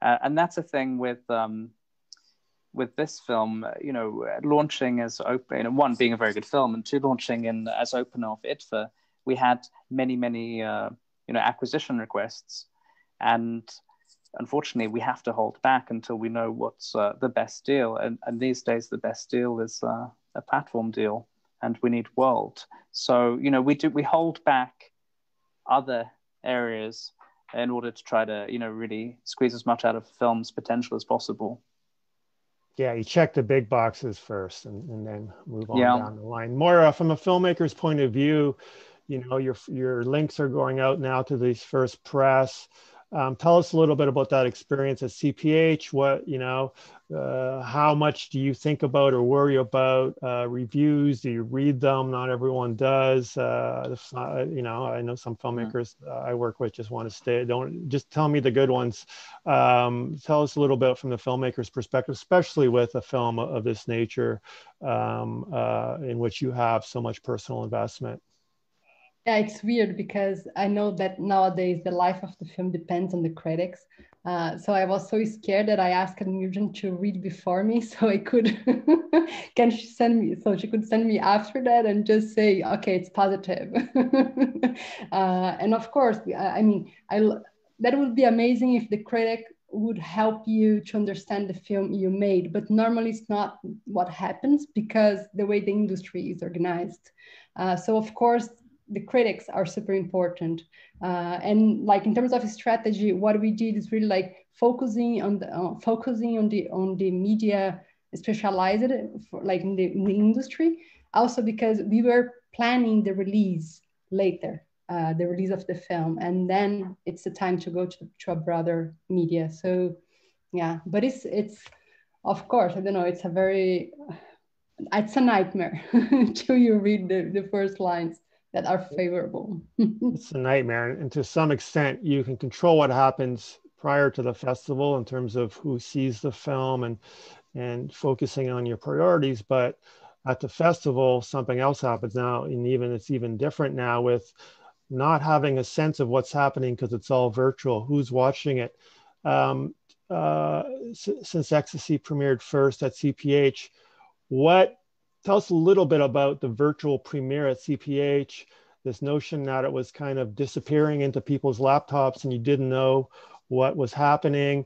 And that's a thing with this film, launching as open, one being a very good film, and two, launching as open of IDFA, we had many, acquisition requests. And unfortunately, we have to hold back until we know what's the best deal. And these days, the best deal is a platform deal. And we need world. So, we hold back other areas in order to try to, really squeeze as much out of film's potential as possible. Yeah, you check the big boxes first and then move on down the line. Moara, from a filmmaker's point of view, your links are going out now to these first press. Tell us a little bit about that experience at CPH. What, how much do you think about or worry about reviews? Do you read them? Not everyone does. I know some filmmakers I work with just want to stay. Don't just tell me the good ones. Tell us a little bit from the filmmaker's perspective, especially with a film of this nature in which you have so much personal investment. Yeah, it's weird because I know that nowadays the life of the film depends on the critics. So I was so scared that I asked Mirjam to read before me so I could, she could send me after that and just say, okay, it's positive. And of course, that would be amazing if the critic would help you to understand the film you made, but normally it's not what happens because the way the industry is organized. So of course, the critics are super important. And like in terms of strategy, what we did is really like focusing on the media specialized for, like in the industry. Also because we were planning the release later, the release of the film. And then it's the time to go to a broader media. So yeah, but it's of course, I don't know, it's a nightmare until you read the first lines that are favorable. It's a nightmare. And to some extent, you can control what happens prior to the festival in terms of who sees the film and focusing on your priorities. But at the festival, something else happens now. And it's even different now with not having a sense of what's happening because it's all virtual, who's watching it. Since Ecstasy premiered first at CPH, tell us a little bit about the virtual premiere at CPH, this notion that it was kind of disappearing into people's laptops and you didn't know what was happening.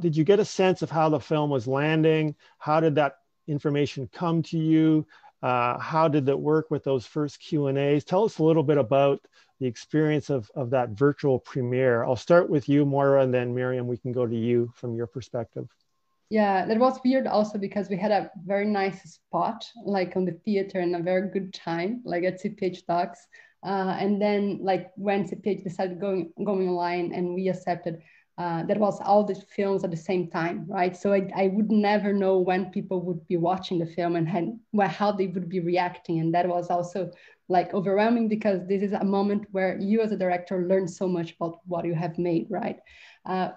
Did you get a sense of how the film was landing? How did that information come to you? How did it work with those first Q&As? Tell us a little bit about the experience of that virtual premiere. I'll start with you, Moara, and then Mirjam, we can go to you from your perspective. Yeah, that was weird also because we had a very nice spot, like on the theater, and a very good time, like at CPH:DOX. And then like when CPH decided going online and we accepted, that was all the films at the same time, right? So I would never know when people would be watching the film and how they would be reacting. And that was also like overwhelming because this is a moment where you as a director learn so much about what you have made, right?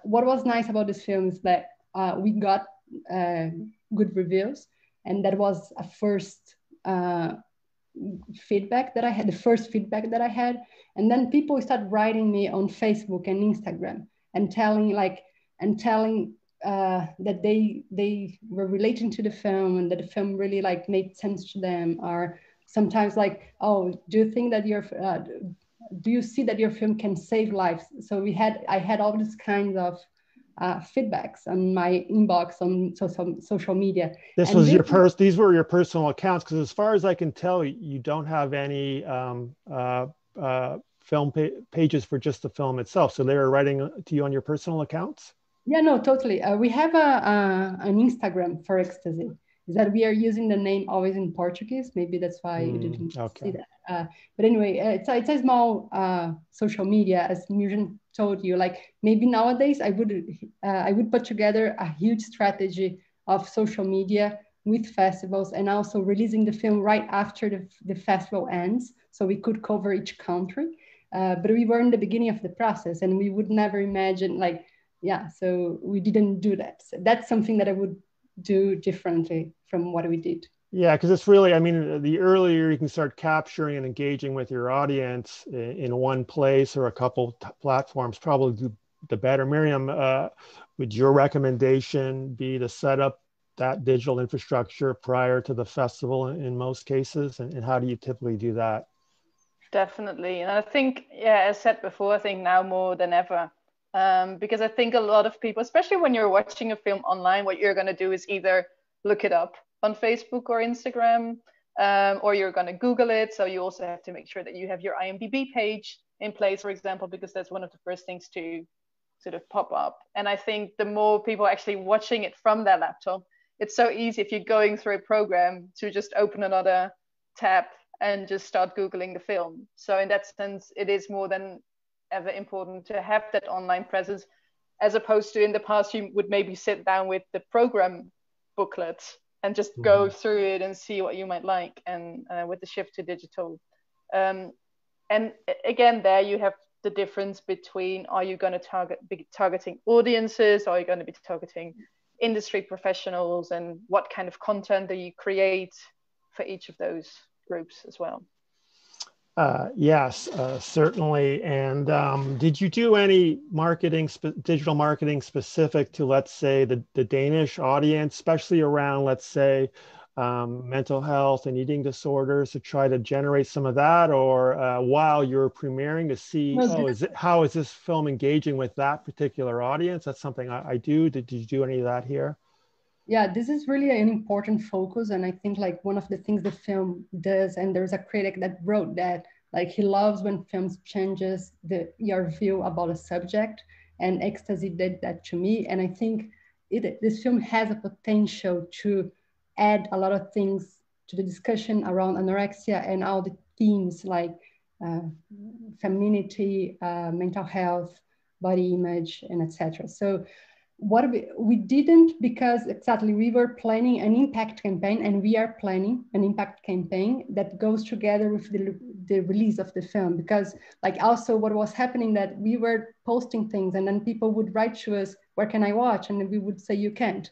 What was nice about this film is that we got good reviews, and that was a first feedback that I had, and then people started writing me on Facebook and Instagram and telling that they were relating to the film and that the film really like made sense to them, or sometimes like, oh, do you think that do you see that your film can save lives? So I had all these kinds of feedbacks on my inbox on social media. These were your personal accounts, because as far as I can tell, you don't have any film pages for just the film itself. So they were writing to you on your personal accounts? Yeah, no, totally. We have an Instagram for Ecstasy. is that we are using the name always in Portuguese. Maybe that's why you didn't see that. But anyway, it's a small social media, as Mirjam told you. Like maybe nowadays I would put together a huge strategy of social media with festivals and also releasing the film right after the festival ends, so we could cover each country. But we were in the beginning of the process, and we would never imagine, like, so we didn't do that. So that's something that I would do differently from what we did. Yeah, because it's really, I mean, the earlier you can start capturing and engaging with your audience in one place or a couple platforms, probably the better. Mirjam, would your recommendation be to set up that digital infrastructure prior to the festival in most cases? And how do you typically do that? Definitely. And I think, yeah, as said before, I think now more than ever, because I think a lot of people, especially when you're watching a film online, what you're going to do is either look it up on Facebook or Instagram, or you're going to Google it. So you also have to make sure that you have your IMDb page in place, for example, because that's one of the first things to sort of pop up. And I think the more people actually watching it from their laptop, it's so easy if you're going through a program to just open another tab and just start Googling the film. So in that sense, it is more than ever important to have that online presence, as opposed to in the past, you would maybe sit down with the program booklet and just go through it and see what you might like. And with the shift to digital. And again, there you have the difference between, are you going to be targeting audiences? Are you going to be targeting industry professionals? And what kind of content do you create for each of those groups as well? Yes, certainly. And did you do any marketing, digital marketing specific to, let's say, the Danish audience, especially around, let's say, mental health and eating disorders, to try to generate some of that, or while you're premiering to see, how is this film engaging with that particular audience? That's something I do. Did you do any of that here? Yeah, this is really an important focus. And I think like one of the things the film does, and there's a critic that wrote that, like he loves when films changes your view about a subject, and Ecstasy did that to me. And I think this film has a potential to add a lot of things to the discussion around anorexia and all the themes like femininity, mental health, body image, and etc. So what we didn't, because exactly we were planning an impact campaign, and we are planning an impact campaign that goes together with the release of the film, because like also what was happening that we were posting things and then people would write to us, where can I watch? And then we would say, you can't.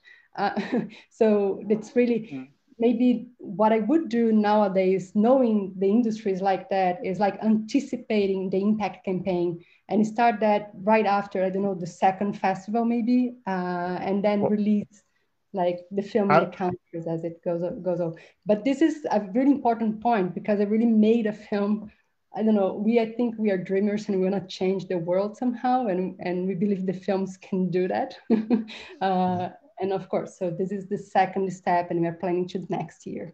So it's really maybe what I would do nowadays, knowing the industries like that, is like anticipating the impact campaign and start that right after, I don't know, the second festival maybe, and then release like the film in the countries as it goes on. But this is a really important point, because I really made a film, I don't know, I think we are dreamers and we want to change the world somehow, and we believe the films can do that. And of course, so this is the second step, and we're planning to next year.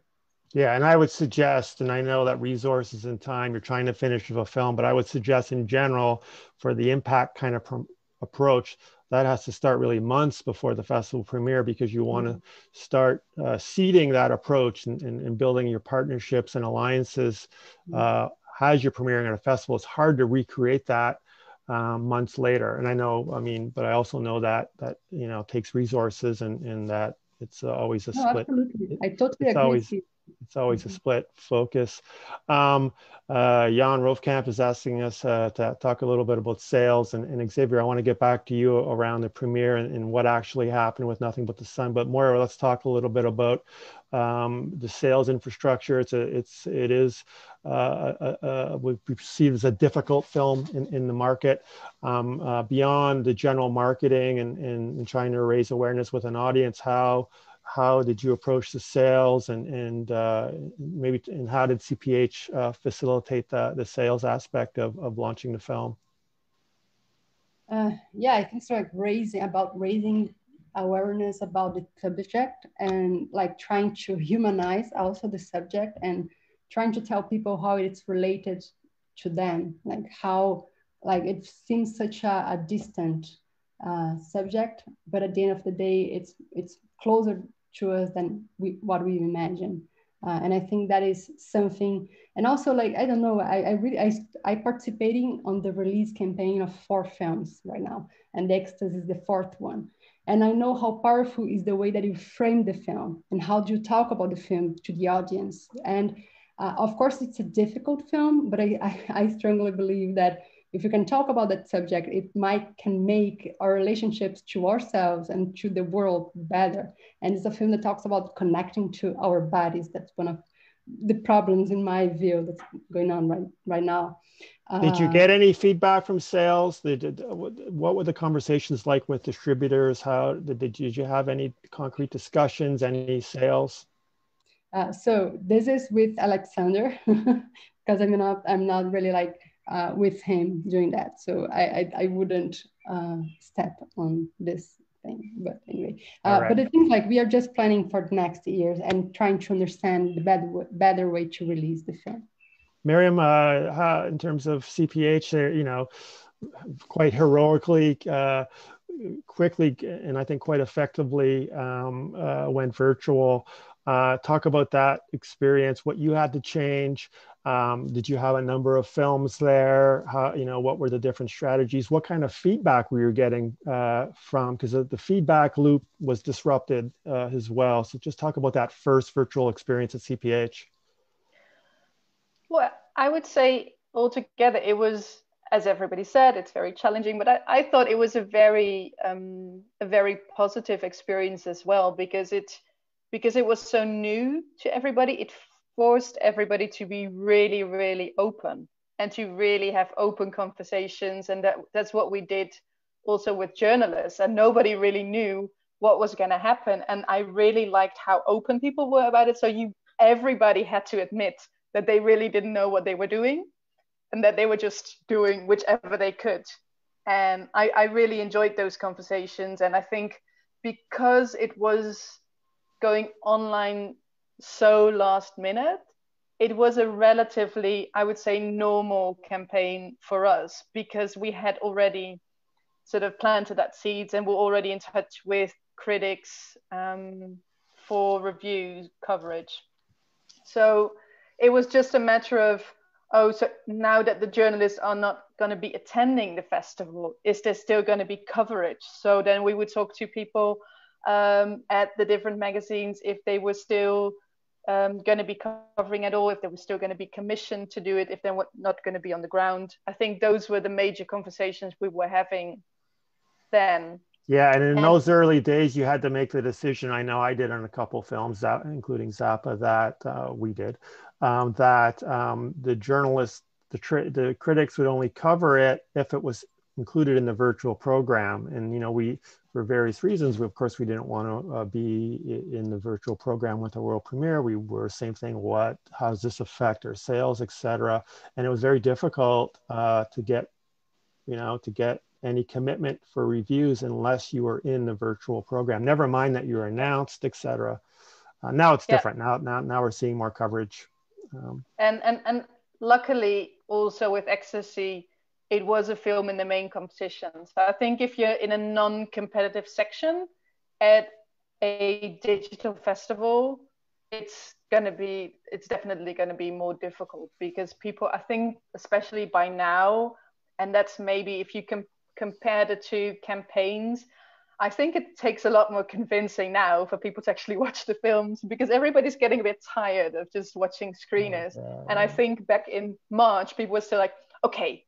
Yeah, and I would suggest, and I know that resources and time, you're trying to finish with a film, but I would suggest in general for the impact kind of approach, that has to start really months before the festival premiere, because you want to start seeding that approach and building your partnerships and alliances. As you're premiering at a festival, it's hard to recreate that months later. And I know, I mean, but I also know that you know, takes resources, and that it's always a split. Absolutely. I totally agree with you. It's always a split focus. Jan Roofkamp is asking us to talk a little bit about sales, and Xavier, I want to get back to you around the premiere and what actually happened with Nothing But The Sun. But Moira, let's talk a little bit about the sales infrastructure. It is perceived as a difficult film in the market, beyond the general marketing and trying to raise awareness with an audience. How did you approach the sales, and how did CPH facilitate the sales aspect of launching the film? Yeah, I think it's like raising awareness about the subject, and like trying to humanize also the subject, and trying to tell people how it's related to them, like how, like it seems such a distant subject, but at the end of the day, it's closer to us than what we imagine. And I think that is something, and also like, I don't know, I participating on the release campaign of 4 films right now, and the Ecstasy is the 4th one. And I know how powerful is the way that you frame the film and how do you talk about the film to the audience. And of course it's a difficult film, but I strongly believe that if you can talk about that subject, it can make our relationships to ourselves and to the world better. And it's a film that talks about connecting to our bodies. That's one of the problems, in my view, that's going on right now. Did you get any feedback from sales? What were the conversations like with distributors? How did you have any concrete discussions, any sales? So this is with Alexander, because I'm not really like, with him doing that. So I wouldn't step on this thing, but anyway. Right. But I think like we are just planning for the next years and trying to understand the better way to release the film. Mirjam, how, in terms of CPH, you know, quite heroically, quickly, and I think quite effectively went virtual. Talk about that experience, what you had to change. Did you have a number of films there? How, you know, what were the different strategies? What kind of feedback were you getting from? Because the feedback loop was disrupted as well. So just talk about that first virtual experience at CPH. Well, I would say altogether, it was, as everybody said, it's very challenging, but I thought it was a very positive experience as well, because it was so new to everybody. It forced everybody to be really, really open and to really have open conversations. And that's what we did also with journalists, and nobody really knew what was going to happen. And I really liked how open people were about it. So everybody had to admit that they really didn't know what they were doing and that they were just doing whichever they could. And I really enjoyed those conversations. And I think because it was going online so last minute, it was a relatively, I would say, normal campaign for us, because we had already sort of planted that seeds and were already in touch with critics for review coverage. So it was just a matter of, oh, so now that the journalists are not going to be attending the festival, is there still going to be coverage? So then we would talk to people at the different magazines if they were still going to be covering at all, if they were still going to be commissioned to do it, if they were not going to be on the ground. I think those were the major conversations we were having then. Yeah, and in those early days, you had to make the decision. I know I did on a couple films, including Zappa, that we did, that the journalists, the critics would only cover it if it was included in the virtual program. And, you know, we, for various reasons, of course, we didn't want to be in the virtual program with the world premiere. We were same thing, how does this affect our sales, et cetera. And it was very difficult to get any commitment for reviews unless you were in the virtual program. Never mind that you were announced, et cetera. Now it's different. Now we're seeing more coverage. And luckily also with Ecstasy, it was a film in the main competition. So I think if you're in a non-competitive section at a digital festival, it's definitely going to be more difficult, because people, I think, especially by now, and that's maybe if you can compare the two campaigns, I think it takes a lot more convincing now for people to actually watch the films, because everybody's getting a bit tired of just watching screeners. Oh, and I think back in March, people were still like, okay,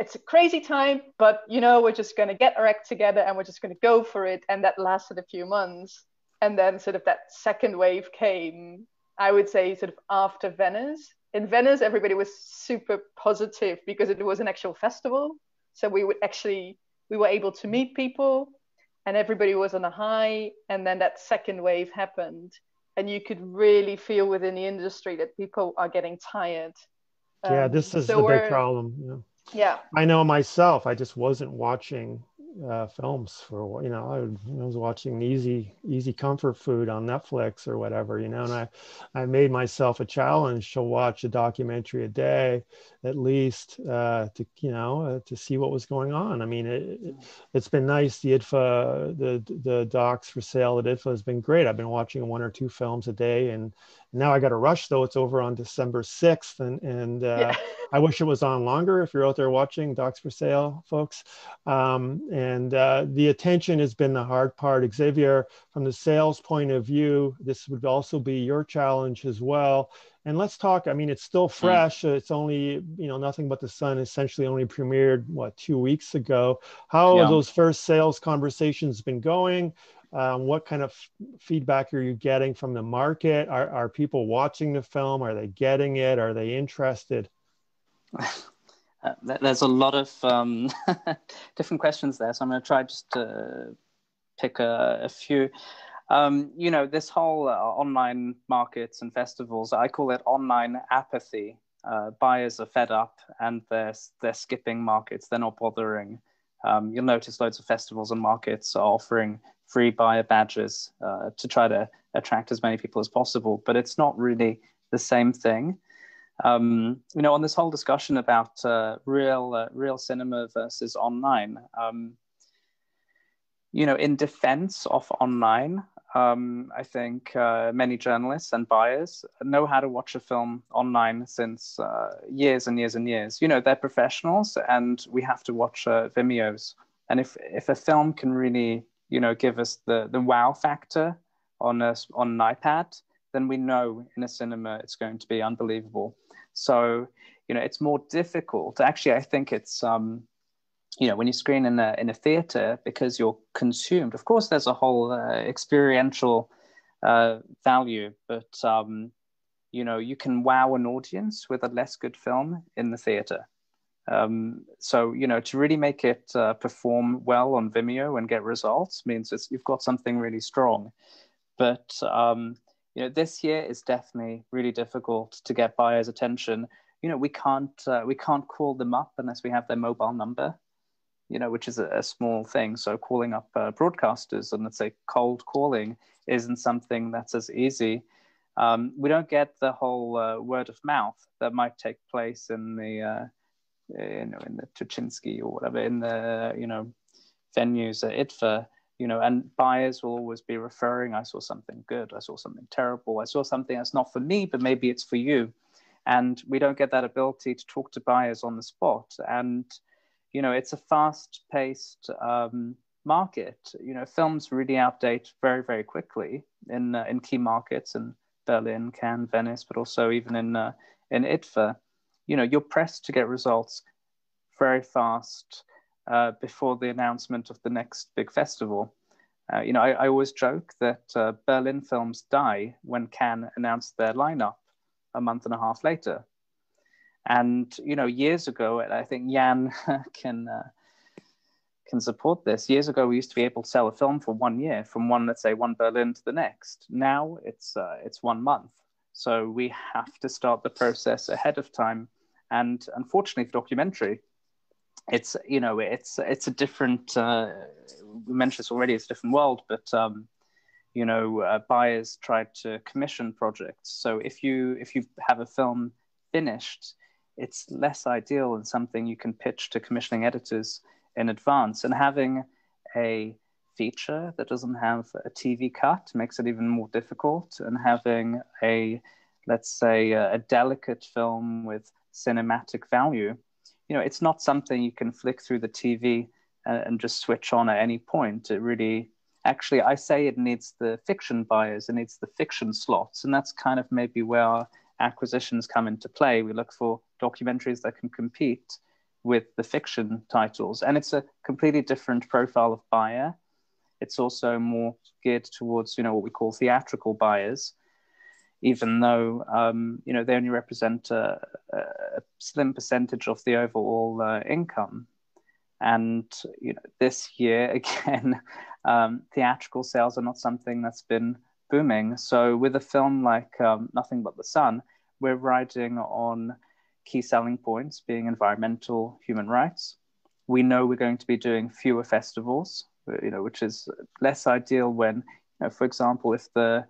it's a crazy time, but you know, we're just going to get our act together and we're just going to go for it. And that lasted a few months. And then sort of that second wave came, I would say, sort of after Venice. In Venice, everybody was super positive because it was an actual festival. So we were able to meet people and everybody was on a high. And then that second wave happened and you could really feel within the industry that people are getting tired. Yeah, this is the big problem. Yeah. I know myself, I just wasn't watching films for, you know, I was watching easy comfort food on Netflix or whatever, you know, and I made myself a challenge to watch a documentary a day, at least, to, you know, to see what was going on. I mean, it's been nice. The IDFA, the docs for sale at IDFA has been great. I've been watching 1 or 2 films a day, and now I got a rush though. It's over on December 6th. And I wish it was on longer if you're out there watching Docs for Sale, folks. The attention has been the hard part. Xavier, from the sales point of view, this would also be your challenge as well. And let's talk, I mean, it's still fresh. It's only, you know, Nothing But The Sun essentially only premiered, what, 2 weeks ago. How have those first sales conversations been going? What kind of feedback are you getting from the market? Are people watching the film? Are they getting it? Are they interested? There's a lot of different questions there. So I'm going to try just to pick a few. You know, this whole online markets and festivals, I call it online apathy. Buyers are fed up and they're skipping markets. They're not bothering. You'll notice loads of festivals and markets are offering free buyer badges to try to attract as many people as possible. But it's not really the same thing. You know, on this whole discussion about real cinema versus online, you know, in defense of online, I think many journalists and buyers know how to watch a film online since years and years and years. You know, they're professionals, and we have to watch Vimeos. And if a film can really, you know, give us the wow factor on an iPad, then we know in a cinema it's going to be unbelievable. So, you know, it's more difficult. Actually, I think it's, you know, when you screen in a theater, because you're consumed, of course, there's a whole experiential value, but, you know, you can wow an audience with a less good film in the theater. So, you know, to really make it perform well on Vimeo and get results means you've got something really strong. But, you know, this year is definitely really difficult to get buyers' attention. You know, we can't call them up unless we have their mobile number, you know, which is a small thing. So calling up broadcasters and, let's say, cold calling isn't something that's as easy. We don't get the whole word of mouth that might take place in the Tuchinski or whatever, in the, you know, venues at IDFA. You know, and buyers will always be referring, I saw something good, I saw something terrible, I saw something that's not for me, but maybe it's for you. And we don't get that ability to talk to buyers on the spot. And, you know, it's a fast-paced market. You know, films really outdate very, very quickly in key markets, in Berlin, Cannes, Venice, but also even in IDFA. You know, you're pressed to get results very fast, before the announcement of the next big festival. You know, I always joke that Berlin films die when Cannes announced their lineup a month and a half later. And, you know, years ago, and I think Jan can support this, years ago we used to be able to sell a film for 1 year from one Berlin to the next. Now it's 1 month. So we have to start the process ahead of time. And unfortunately for documentary, it's, you know, it's a different, we mentioned this already, it's a different world, but, you know, buyers try to commission projects. So if you have a film finished, it's less ideal than something you can pitch to commissioning editors in advance. And having a feature that doesn't have a TV cut makes it even more difficult. And having a, let's say, a delicate film with cinematic value, you know, it's not something you can flick through the TV and just switch on at any point. It really, actually, I say it needs the fiction buyers, it needs the fiction slots. And that's kind of maybe where our acquisitions come into play. We look for documentaries that can compete with the fiction titles. And it's a completely different profile of buyer. It's also more geared towards, you know, what we call theatrical buyers, even though, you know, they only represent a slim percentage of the overall income. And, you know, this year, again, theatrical sales are not something that's been booming. So with a film like Nothing But The Sun, we're riding on key selling points being environmental, human rights, We know we're going to be doing fewer festivals, you know, which is less ideal when, you know, for example, if the,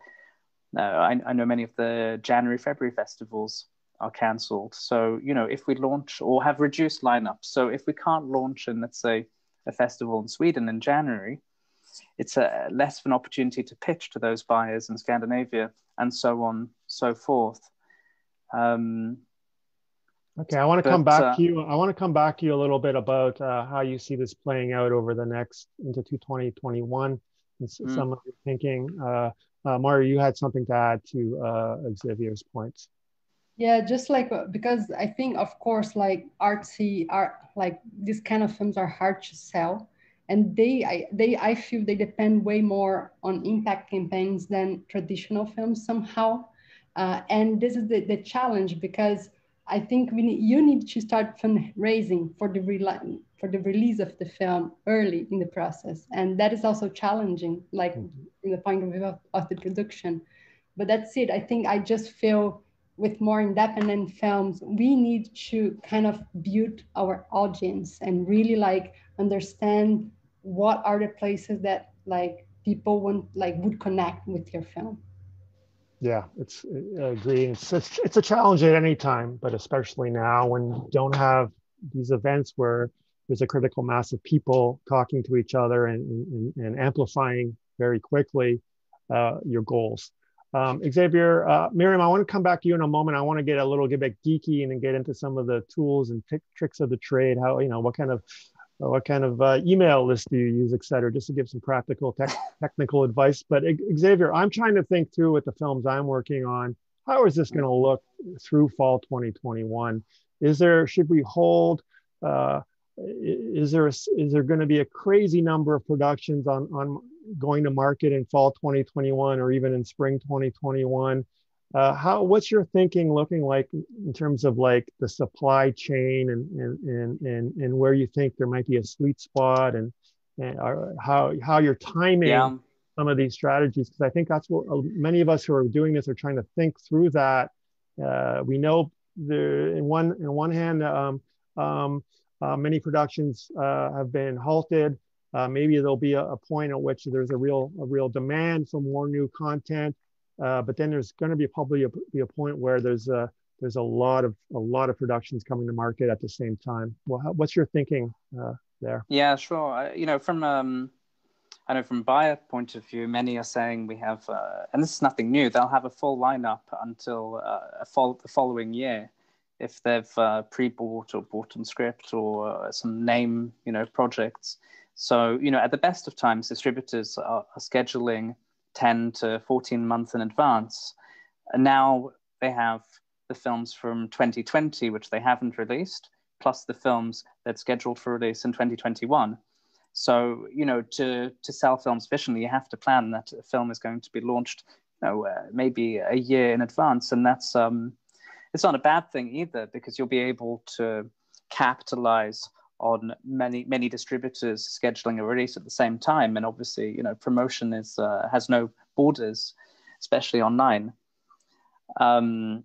I know many of the January, February festivals are cancelled. So, you know, if we launch or have reduced lineups, so if we can't launch in, let's say, a festival in Sweden in January, it's a less of an opportunity to pitch to those buyers in Scandinavia and so on, so forth. Okay, I want to come back to you. I want to come back to you a little bit about how you see this playing out over the next into 2021 and some of your thinking. Mario, you had something to add to Xavier's points. Yeah, just like, because I think, of course, like like these kind of films are hard to sell, and I feel they depend way more on impact campaigns than traditional films somehow. And this is the challenge, because I think you need to start fundraising for the release of the film early in the process. And that is also challenging, like in the point of view of the production. But that's it. I think I just feel with more independent films, we need to kind of build our audience and really like understand what are the places that like people would connect with your film. Yeah, I agree. It's a challenge at any time, but especially now when you don't have these events where there's a critical mass of people talking to each other and amplifying very quickly your goals. Xavier, Mirjam, I want to come back to you in a moment. I want to get a little bit geeky and get into some of the tools and tricks of the trade. How, you know, what kind of email list do you use, et cetera, just to give some practical technical advice. But Xavier, I'm trying to think through with the films I'm working on, how is this going to look through fall 2021? Should we hold, is there going to be a crazy number of productions on going to market in fall 2021 or even in spring 2021? What's your thinking looking like in terms of like the supply chain and where you think there might be a sweet spot and how you're timing some of these strategies? Because I think that's what many of us who are doing this are trying to think through that. We know there, in one hand, many productions have been halted. Maybe there'll be a point at which there's a real demand for more new content. But then there's going to be probably a point where there's a lot of productions coming to market at the same time. Well, what's your thinking there? Yeah, sure. You know, I know from buyer point of view, many are saying we have, and this is nothing new. They'll have a full lineup until the following year if they've pre-bought or bought on script or some name, you know, projects. So you know, at the best of times, distributors are scheduling 10 to 14 months in advance. And now they have the films from 2020, which they haven't released, plus the films that's scheduled for release in 2021. So, you know, to sell films efficiently, you have to plan that a film is going to be launched, you know, maybe a year in advance. And that's, it's not a bad thing either, because you'll be able to capitalize on many distributors scheduling a release at the same time. And obviously, you know, promotion is has no borders, especially online. You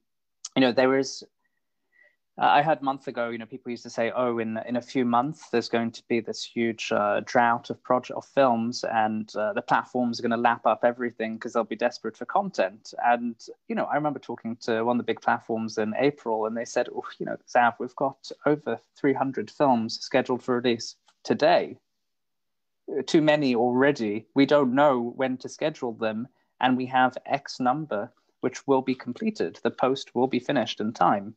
know, there is, I heard a month ago, you know, people used to say, oh, in a few months, there's going to be this huge drought of films, and the platforms are going to lap up everything because they'll be desperate for content. And, you know, I remember talking to one of the big platforms in April, and they said, oh, you know, Zav, we've got over 300 films scheduled for release today. Too many already. We don't know when to schedule them, and we have X number, which will be completed. The post will be finished in time.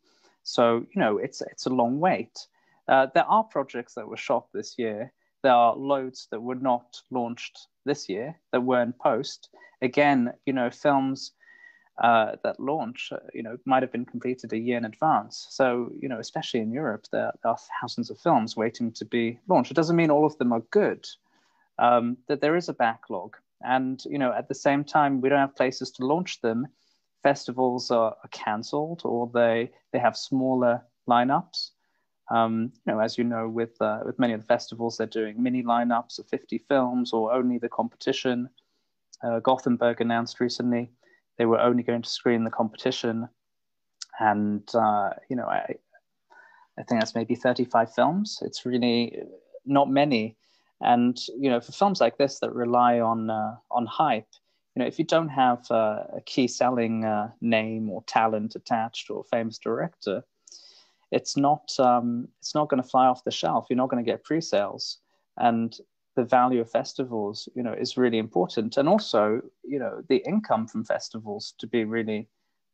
So, you know, it's a long wait. There are projects that were shot this year. There are loads that were not launched this year that were in post. Again, you know, films that launch, you know, might have been completed a year in advance. So, you know, especially in Europe, there are thousands of films waiting to be launched. It doesn't mean all of them are good, that there is a backlog. And, you know, at the same time, we don't have places to launch them. Festivals are cancelled, or they have smaller lineups. You know, as you know, with many of the festivals, they're doing mini lineups of 50 films or only the competition. Gothenburg announced recently they were only going to screen the competition, and you know, I think that's maybe 35 films. It's really not many. And, you know, for films like this that rely on hype, you know, if you don't have a key selling name or talent attached or famous director, it's not going to fly off the shelf. You're not going to get pre-sales. And the value of festivals, you know, is really important. And also, you know, the income from festivals, to be really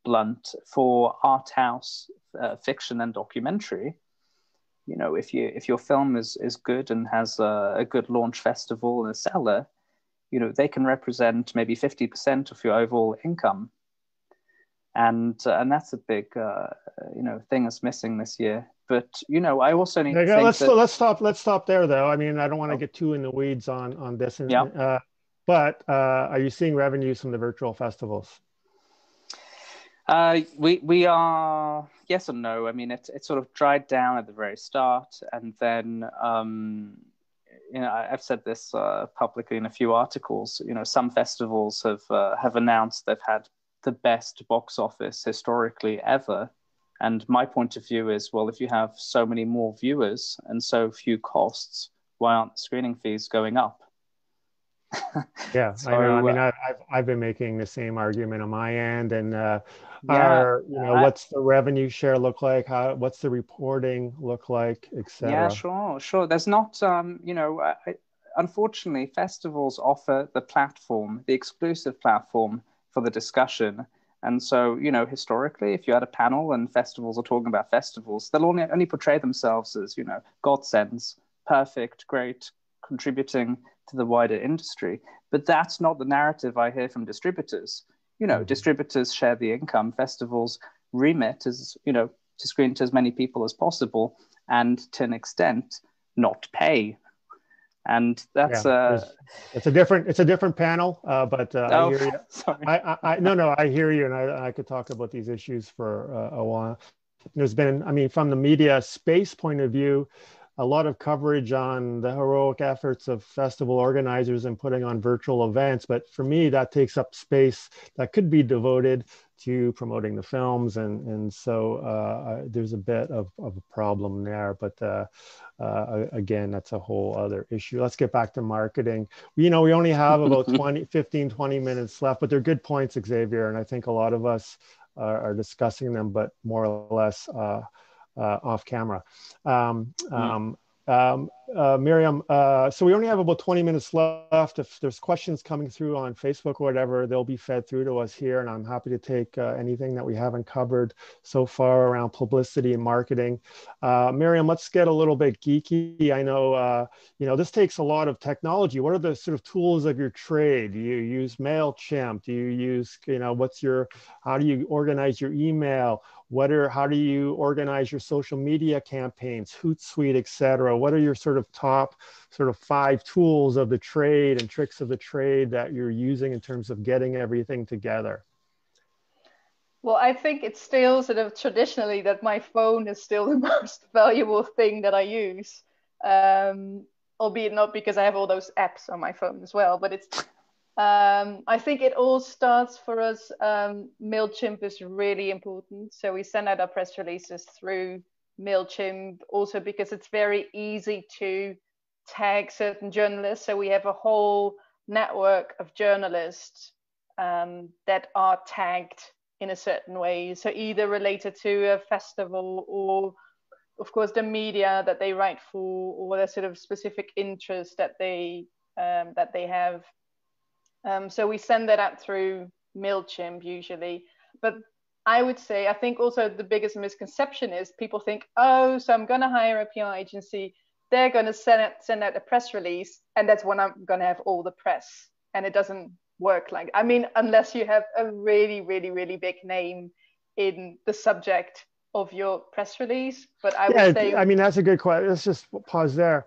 blunt, for art house fiction and documentary, you know, if your film is good and has a good launch festival and a seller, you know, they can represent maybe 50% of your overall income. And that's a big, you know, thing that's missing this year. But, you know, I also need to let's stop there, though. I mean, I don't want to get too in the weeds on this. And, yeah. Are you seeing revenues from the virtual festivals? We are, yes and no. I mean, it sort of dried down at the very start. And then, you know, I've said this publicly in a few articles, you know, some festivals have announced they've had the best box office historically ever. And my point of view is, well, if you have so many more viewers and so few costs, why aren't screening fees going up? Yeah, so, I know. I mean, I've been making the same argument on my end. And what's the revenue share look like? What's the reporting look like, et cetera? Yeah, sure. There's not, you know, unfortunately, festivals offer the platform, the exclusive platform for the discussion. And so, you know, historically, if you had a panel and festivals are talking about festivals, they'll only portray themselves as, you know, godsends, perfect, great, contributing to the wider industry. But that's not the narrative I hear from distributors. You know, distributors share the income. Festivals' remit is, you know, to screen to as many people as possible and, to an extent, not pay. And that's it's a different panel, but I hear you. Sorry. I hear you, and I could talk about these issues for a while. There's been, I mean, from the media space point of view, a lot of coverage on the heroic efforts of festival organizers in putting on virtual events. But for me, that takes up space that could be devoted to promoting the films. And so there's a bit of a problem there. But again, that's a whole other issue. Let's get back to marketing. You know, we only have about 15, 20 minutes left, but they're good points, Xavier. And I think a lot of us are discussing them, but more or less off camera. Mirjam, so we only have about 20 minutes left. If there's questions coming through on Facebook or whatever, they'll be fed through to us here. And I'm happy to take anything that we haven't covered so far around publicity and marketing. Mirjam, let's get a little bit geeky. I know, you know, this takes a lot of technology. What are the sort of tools of your trade? Do you use MailChimp? Do you use, you know, how do you organize your email? How do you organize your social media campaigns, Hootsuite, et cetera? What are your sort of top sort of 5 tools of the trade and tricks of the trade that you're using in terms of getting everything together? Well, I think it's still sort of traditionally that my phone is still the most valuable thing that I use, albeit not because I have all those apps on my phone as well, but it's... I think it all starts for us. MailChimp is really important. So we send out our press releases through MailChimp also because it's very easy to tag certain journalists. So we have a whole network of journalists that are tagged in a certain way. So either related to a festival or, of course, the media that they write for or their sort of specific interests that they have. So we send that out through MailChimp usually. But I would say, I think also the biggest misconception is people think, oh, so I'm going to hire a PR agency. They're going to send out a press release. And that's when I'm going to have all the press. And it doesn't work like, I mean, unless you have a really, really, really big name in the subject of your press release. But I would say. I mean, that's a good question. Let's just pause there.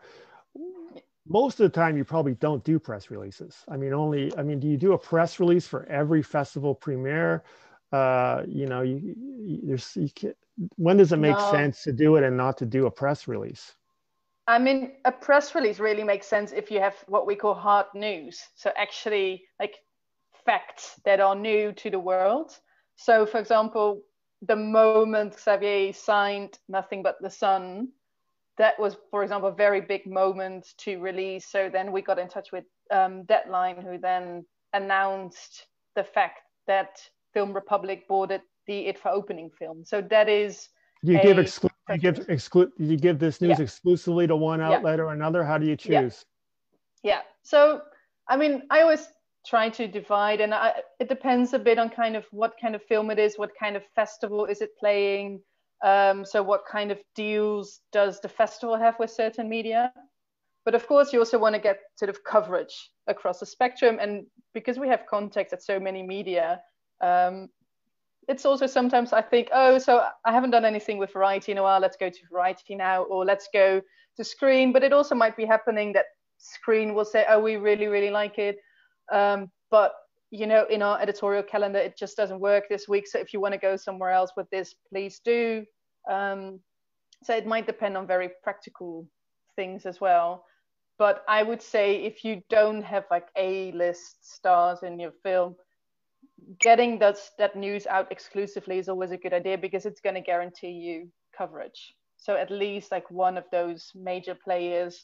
Most of the time, you probably don't do press releases. I mean, do you do a press release for every festival premiere? You know, when does it make sense to do it and not to do a press release? I mean, a press release really makes sense if you have what we call hard news. So actually, like facts that are new to the world. So, for example, the moment Xavier signed Nothing But The Sun, that was, for example, a very big moment to release. So then we got in touch with Deadline, who then announced the fact that Film Republic boarded the IDFA opening film. So that is you give this news exclusively to one outlet or another. How do you choose? Yeah. So, I mean, I always try to divide, and it depends a bit on kind of what kind of film it is, what kind of festival is it playing. So what kind of deals does the festival have with certain media? But of course, you also want to get sort of coverage across the spectrum. And because we have contacts at so many media, it's also sometimes I think, oh, so I haven't done anything with Variety in a while, let's go to Variety now, or let's go to Screen. But it also might be happening that Screen will say, oh, we really, really like it. But, you know, in our editorial calendar, it just doesn't work this week. So if you want to go somewhere else with this, please do. So it might depend on very practical things as well. But I would say if you don't have like A-list stars in your film, getting that news out exclusively is always a good idea, because it's going to guarantee you coverage. So at least like one of those major players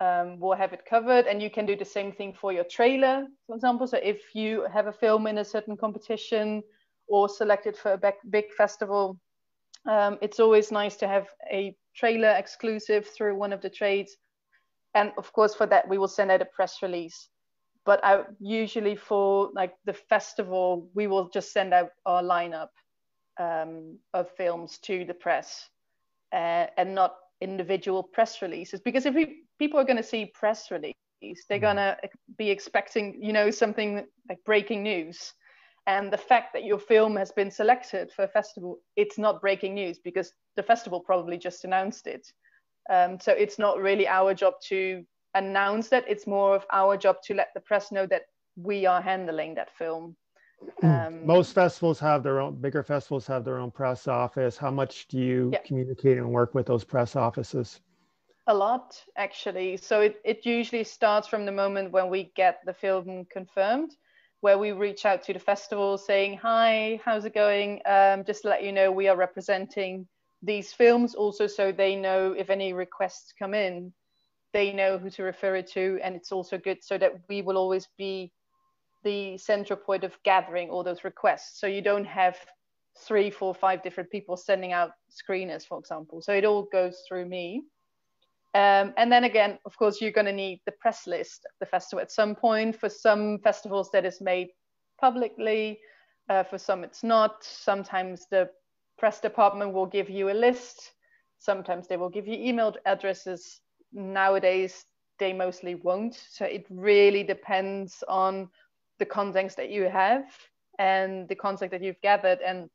will have it covered. And you can do the same thing for your trailer, for example. So if you have a film in a certain competition or selected for a big festival, it's always nice to have a trailer exclusive through one of the trades. And of course, for that, we will send out a press release. But usually for like the festival, we will just send out our lineup of films to the press and not individual press releases. Because if people are going to see press release, they're going to be expecting, you know, something like breaking news. And the fact that your film has been selected for a festival, it's not breaking news because the festival probably just announced it. So it's not really our job to announce that. It's more of our job to let the press know that we are handling that film. Most festivals have their own, bigger festivals have their own press office. How much do you communicate and work with those press offices? A lot, actually. So it usually starts from the moment when we get the film confirmed, where we reach out to the festival saying, hi, how's it going? Just to let you know, we are representing these films, also so they know if any requests come in, they know who to refer it to. And it's also good so that we will always be the central point of gathering all those requests. So you don't have 3, 4, 5 different people sending out screeners, for example. So it all goes through me. And then again, of course, you're going to need the press list of the festival at some point. For some festivals that is made publicly, for some it's not. Sometimes the press department will give you a list. Sometimes they will give you email addresses. Nowadays, they mostly won't. So it really depends on the contacts that you have and the contact that you've gathered. And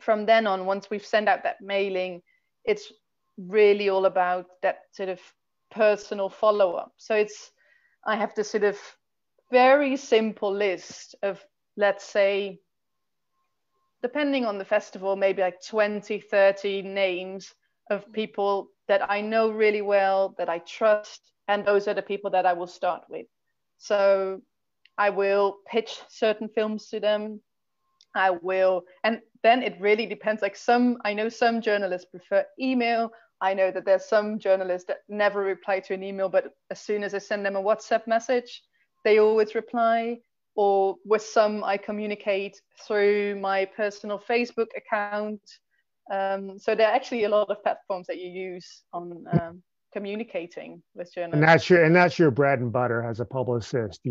from then on, once we've sent out that mailing, it's really all about that sort of personal follow-up. So I have this sort of very simple list of, let's say, depending on the festival, maybe like 20, 30 names of people that I know really well, that I trust, and those are the people that I will start with. So I will pitch certain films to them. And then it really depends. Like I know some journalists prefer email. I know that there's some journalists that never reply to an email, but as soon as I send them a WhatsApp message, they always reply. Or with some, I communicate through my personal Facebook account. So there are actually a lot of platforms that you use on communicating with journalists. And that's your bread and butter as a publicist.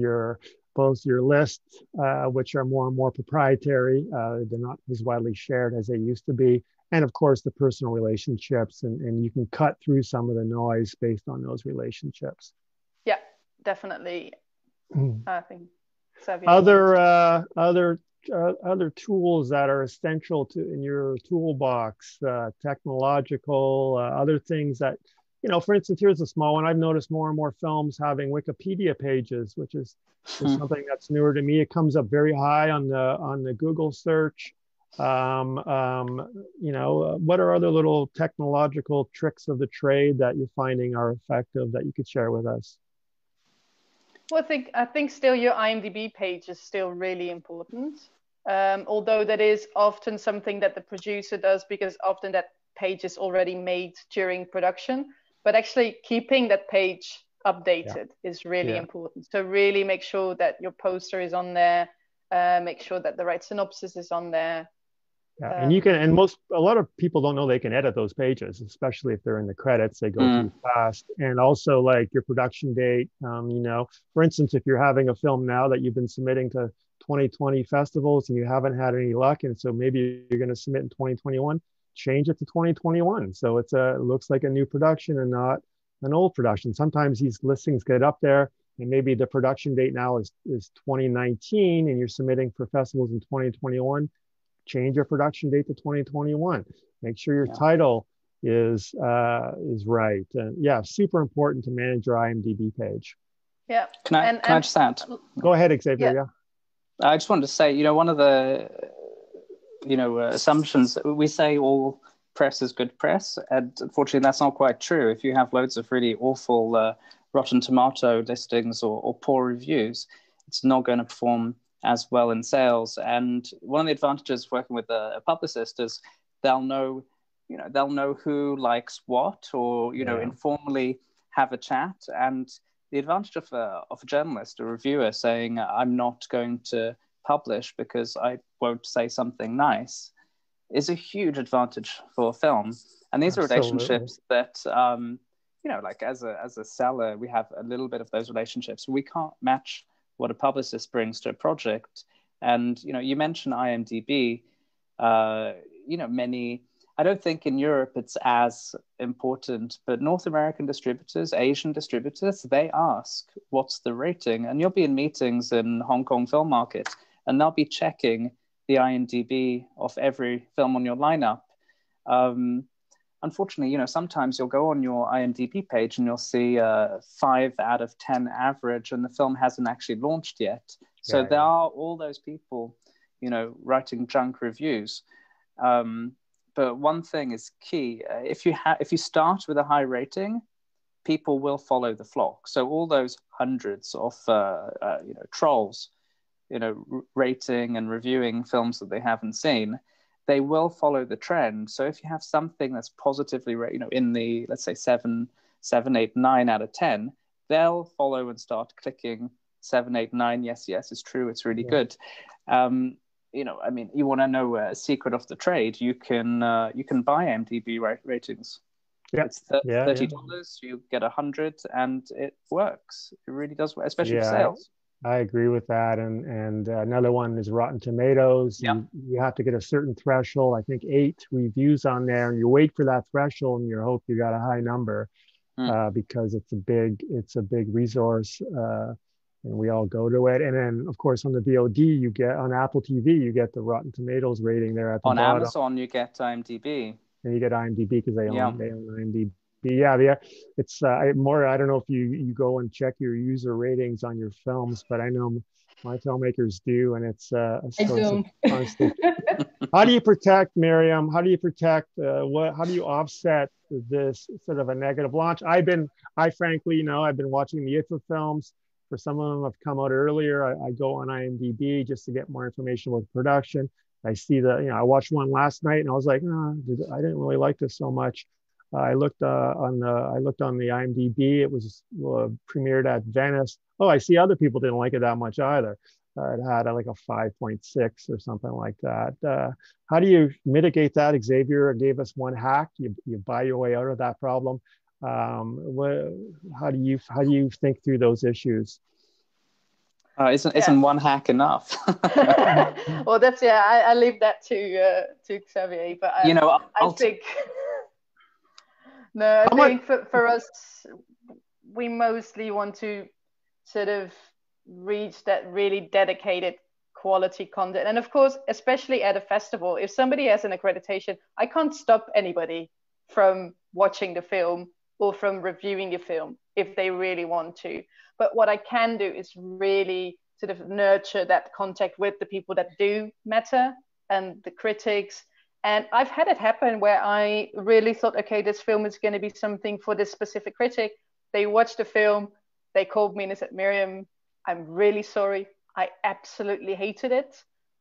Both your lists, which are more and more proprietary, they're not as widely shared as they used to be, and of course the personal relationships, and you can cut through some of the noise based on those relationships. Yeah, definitely. I think Xavier. Other tools that are essential to in your toolbox, technological, other things that. You know, for instance, here's a small one. I've noticed more and more films having Wikipedia pages, which is something that's newer to me. It comes up very high on the Google search. You know, what are other little technological tricks of the trade that you're finding are effective that you could share with us? Well, I think still your IMDb page is still really important, although that is often something that the producer does because often that page is already made during production. But actually keeping that page updated is really important. So really make sure that your poster is on there. Make sure that the right synopsis is on there. Yeah, and you can, and a lot of people don't know they can edit those pages, especially if they're in the credits, they go too fast. And also like your production date, you know, for instance, if you're having a film now that you've been submitting to 2020 festivals and you haven't had any luck, and so maybe you're going to submit in 2021, change it to 2021. So it's it looks like a new production and not an old production. Sometimes these listings get up there and maybe the production date now is 2019 and you're submitting for festivals in 2021. Change your production date to 2021. Make sure your title is right. And yeah, super important to manage your IMDb page. Yeah. Can I just add? Go ahead, Xavier. Yeah. I just wanted to say, you know, one of the, you know, assumptions that we say all press is good press, and unfortunately that's not quite true. If you have loads of really awful Rotten Tomato listings or poor reviews, it's not going to perform as well in sales. And one of the advantages of working with a publicist is they'll know who likes what, or you know, informally have a chat. And the advantage of a journalist, a reviewer saying, "I'm not going to publish because I won't say something nice," is a huge advantage for film. And these are relationships that you know, like as a seller, we have a little bit of those relationships. We can't match what a publicist brings to a project. And, you know, you mentioned IMDb, you know, I don't think in Europe it's as important, but North American distributors, Asian distributors, they ask, what's the rating? And you'll be in meetings in Hong Kong film market, and they'll be checking the IMDb of every film on your lineup. Unfortunately, you know, sometimes you'll go on your IMDb page and you'll see 5 out of 10 average, and the film hasn't actually launched yet. So there are all those people, you know, writing junk reviews. But one thing is key: if you start with a high rating, people will follow the flock. So all those hundreds of you know, trolls, you know, rating and reviewing films that they haven't seen, they will follow the trend. So if you have something that's positively, you know, in the, let's say 7, 8, 9 out of 10, they'll follow and start clicking 7, 8, 9. Yes, it's true. It's really good. You know, I mean, you want to know a secret of the trade? You can buy IMDb ratings. Yeah. It's $30. Yeah. You get 100, and it works. It really does work, especially for sales. I agree with that. And another one is Rotten Tomatoes. Yep. You have to get a certain threshold, I think 8 reviews on there, and you wait for that threshold and you hope you got a high number because it's a big resource and we all go to it. And then of course on the VOD, you get on Apple TV, you get the Rotten Tomatoes rating there at the bottom. On Amazon, you get IMDb. And you get IMDb because they own IMDb. Yeah, it's more. I don't know if you go and check your user ratings on your films, but I know my filmmakers do, and it's a source of constant. How do you protect, Mirjam? How do you protect? How do you offset this sort of a negative launch? I frankly, you know, I've been watching the IDFA films. For some of them, have come out earlier. I go on IMDb just to get more information about production. I see I watched one last night, and I was like, I didn't really like this so much. I looked on the IMDb. It was premiered at Venice. Oh, I see other people didn't like it that much either. It had like a 5.6 or something like that. How do you mitigate that? Xavier gave us one hack. You buy your way out of that problem. How do you think through those issues? Isn't one hack enough? Well, that's I leave that to Xavier. But you know, I think. No, I think for us, we mostly want to sort of reach that really dedicated quality content. And of course, especially at a festival, if somebody has an accreditation, I can't stop anybody from watching the film or from reviewing the film if they really want to. But what I can do is really sort of nurture that contact with the people that do matter and the critics. And I've had it happen where I really thought, okay, this film is going to be something for this specific critic. They watched the film, they called me and said, Mirjam, I'm really sorry. I absolutely hated it.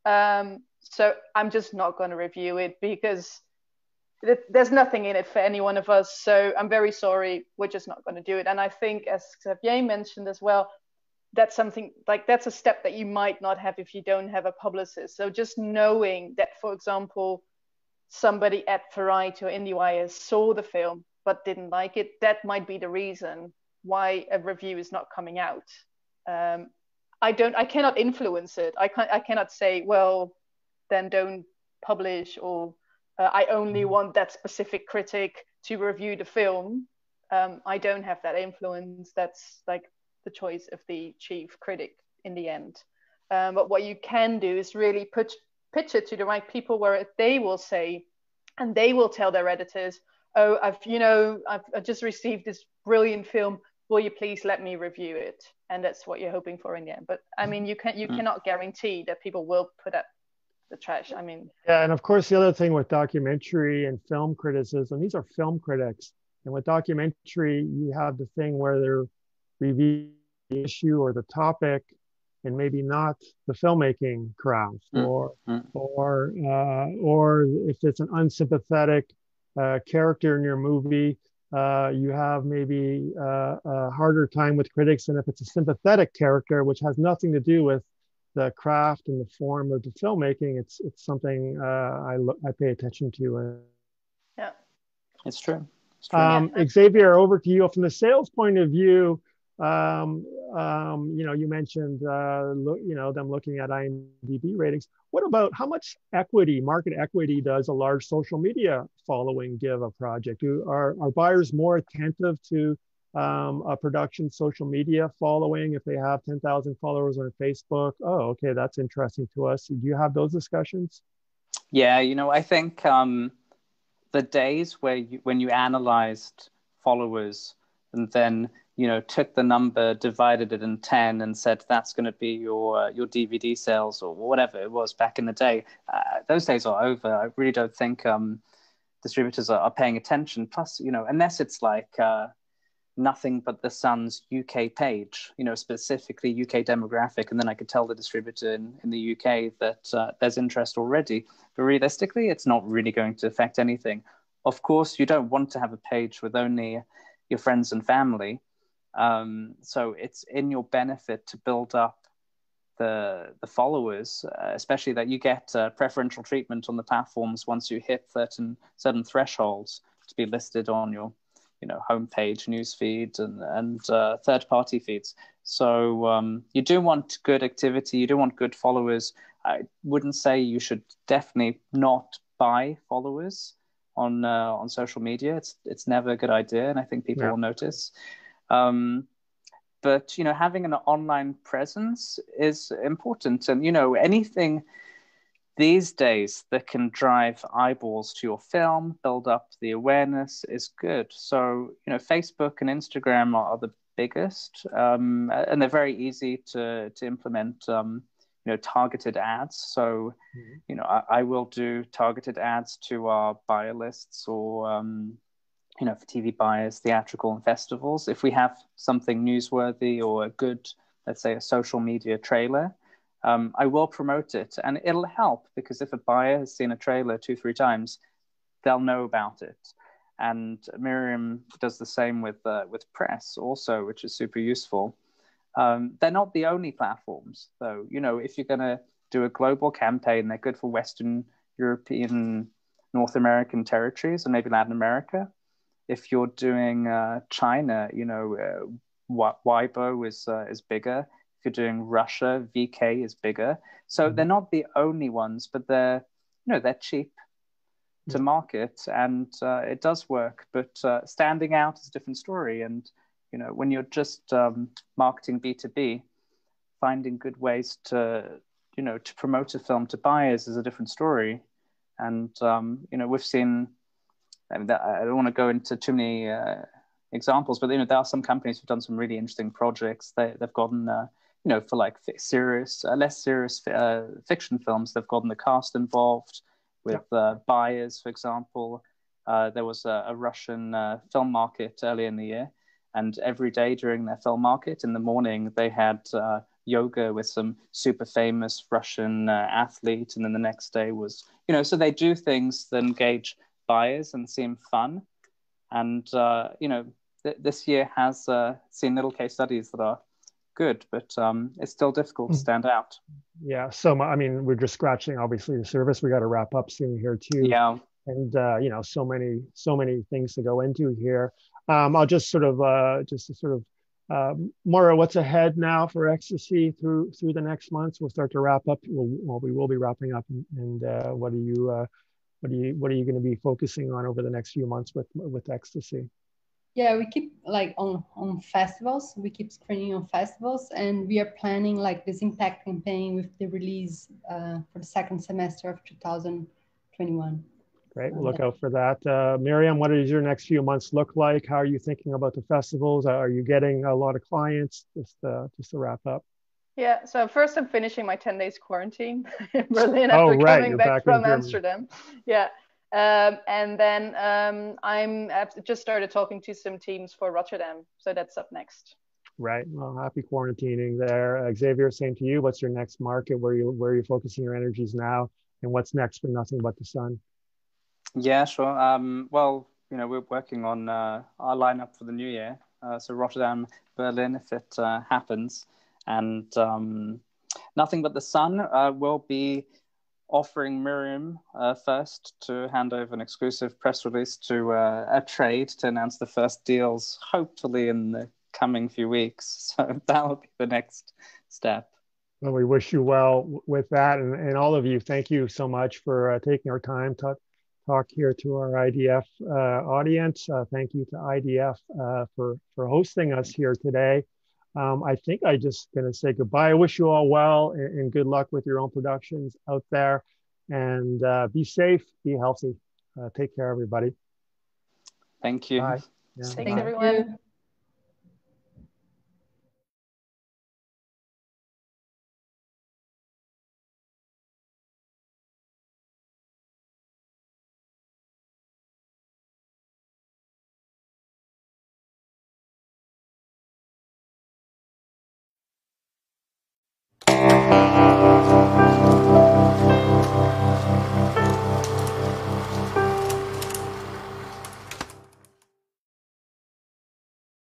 So I'm just not going to review it because There's nothing in it for any one of us. So I'm very sorry. We're just not going to do it. And I think, as Xavier mentioned as well, that's something like that's a step that you might not have if you don't have a publicist. So just knowing that, for example, somebody at Variety or IndieWire saw the film but didn't like it, that might be the reason why a review is not coming out. I cannot influence it. I cannot say, well, then don't publish, or I only want that specific critic to review the film. I don't have that influence. That's like the choice of the chief critic in the end. But what you can do is really pitch it to the right people, where they will say, and they will tell their editors, oh, I've just received this brilliant film. Will you please let me review it? And that's what you're hoping for in the end. But I mean, you cannot guarantee that people will put up the trash. I mean, yeah. And of course, the other thing with documentary and film criticism, these are film critics. And with documentary, you have the thing where they're reviewing the issue or the topic, and maybe not the filmmaking craft, or if it's an unsympathetic character in your movie, you have maybe a harder time with critics than if it's a sympathetic character, which has nothing to do with the craft and the form of the filmmaking. It's something I pay attention to. Yeah, it's true. Xavier, over to you. From the sales point of view, you mentioned them looking at IMDb ratings. What about how much equity, market equity, does a large social media following give a project? Are buyers more attentive to a production's social media following if they have 10,000 followers on Facebook? Oh, okay, that's interesting to us. Do you have those discussions? Yeah, I think the days when you analyzed followers and then took the number, divided it in 10, and said that's going to be your DVD sales or whatever it was back in the day. Those days are over. I really don't think distributors are paying attention. Plus, unless it's like Nothing But The Sun's UK page, specifically UK demographic, and then I could tell the distributor in the UK that there's interest already. But realistically, it's not really going to affect anything. Of course, you don't want to have a page with only your friends and family. So it's in your benefit to build up the followers, especially that you get preferential treatment on the platforms once you hit certain thresholds to be listed on your, homepage, newsfeed, and third-party feeds. So you do want good activity. You do want good followers. I wouldn't say you should definitely not buy followers on social media. It's never a good idea, and I think people will notice. But, having an online presence is important. And, anything these days that can drive eyeballs to your film, build up the awareness, is good. So, Facebook and Instagram are the biggest, and they're very easy to implement, targeted ads. So, I will do targeted ads to our buyer lists or, for TV buyers, theatrical, and festivals. If we have something newsworthy or a good, let's say, a social media trailer, I will promote it. And it'll help, because if a buyer has seen a trailer 2-3 times, they'll know about it. And Mirjam does the same with press also, which is super useful. They're not the only platforms, though. If you're going to do a global campaign, they're good for Western European, North American territories, and maybe Latin America. If you're doing China, Weibo is bigger. If you're doing Russia, VK is bigger. So they're not the only ones, but they're, they're cheap to market, and it does work. But standing out is a different story. And, when you're just marketing B2B, finding good ways to promote a film to buyers is a different story. And, we've seen... I don't want to go into too many examples, but there are some companies who've done some really interesting projects. They've gotten, for like serious, less serious fiction films, they've gotten the cast involved with buyers, for example. There was a Russian film market earlier in the year, and every day during their film market in the morning, they had yoga with some super famous Russian athlete, and then the next day was, so they do things that engage buyers and seem fun. And, this year has seen little case studies that are good, but it's still difficult to stand out. Yeah. So, I mean, we're just scratching, obviously, the surface. We got to wrap up soon here, too. Yeah. And, so many things to go into here. I'll just sort of, Moara, what's ahead now for Ecstasy through the next months? We'll start to wrap up. We will be wrapping up. And what are you going to be focusing on over the next few months with Ecstasy? Yeah, we keep on festivals. We keep screening on festivals, and we are planning this impact campaign with the release for the second semester of 2021. Great, we'll look out for that. Mirjam, what does your next few months look like? How are you thinking about the festivals? Are you getting a lot of clients? Just to wrap up. Yeah, so first I'm finishing my 10 days quarantine in Berlin after coming back from Amsterdam. Yeah, and then I've just started talking to some teams for Rotterdam, so that's up next. Right, well, happy quarantining there. Xavier, same to you. What's your next market? Where are you focusing your energies now? And what's next for Nothing But The Sun? Yeah, sure. We're working on our lineup for the new year. So Rotterdam, Berlin, if it happens. And Nothing But The Sun will be offering Mirjam first to hand over an exclusive press release to a trade to announce the first deals, hopefully in the coming few weeks. So that will be the next step. Well, we wish you well with that. And all of you, thank you so much for taking our time to talk here to our IDF audience. Thank you to IDF for hosting us here today. I think I'm just going to say goodbye. I wish you all well and good luck with your own productions out there. And be safe, be healthy. Take care, everybody. Thank you. Bye. Yeah, thanks, everyone.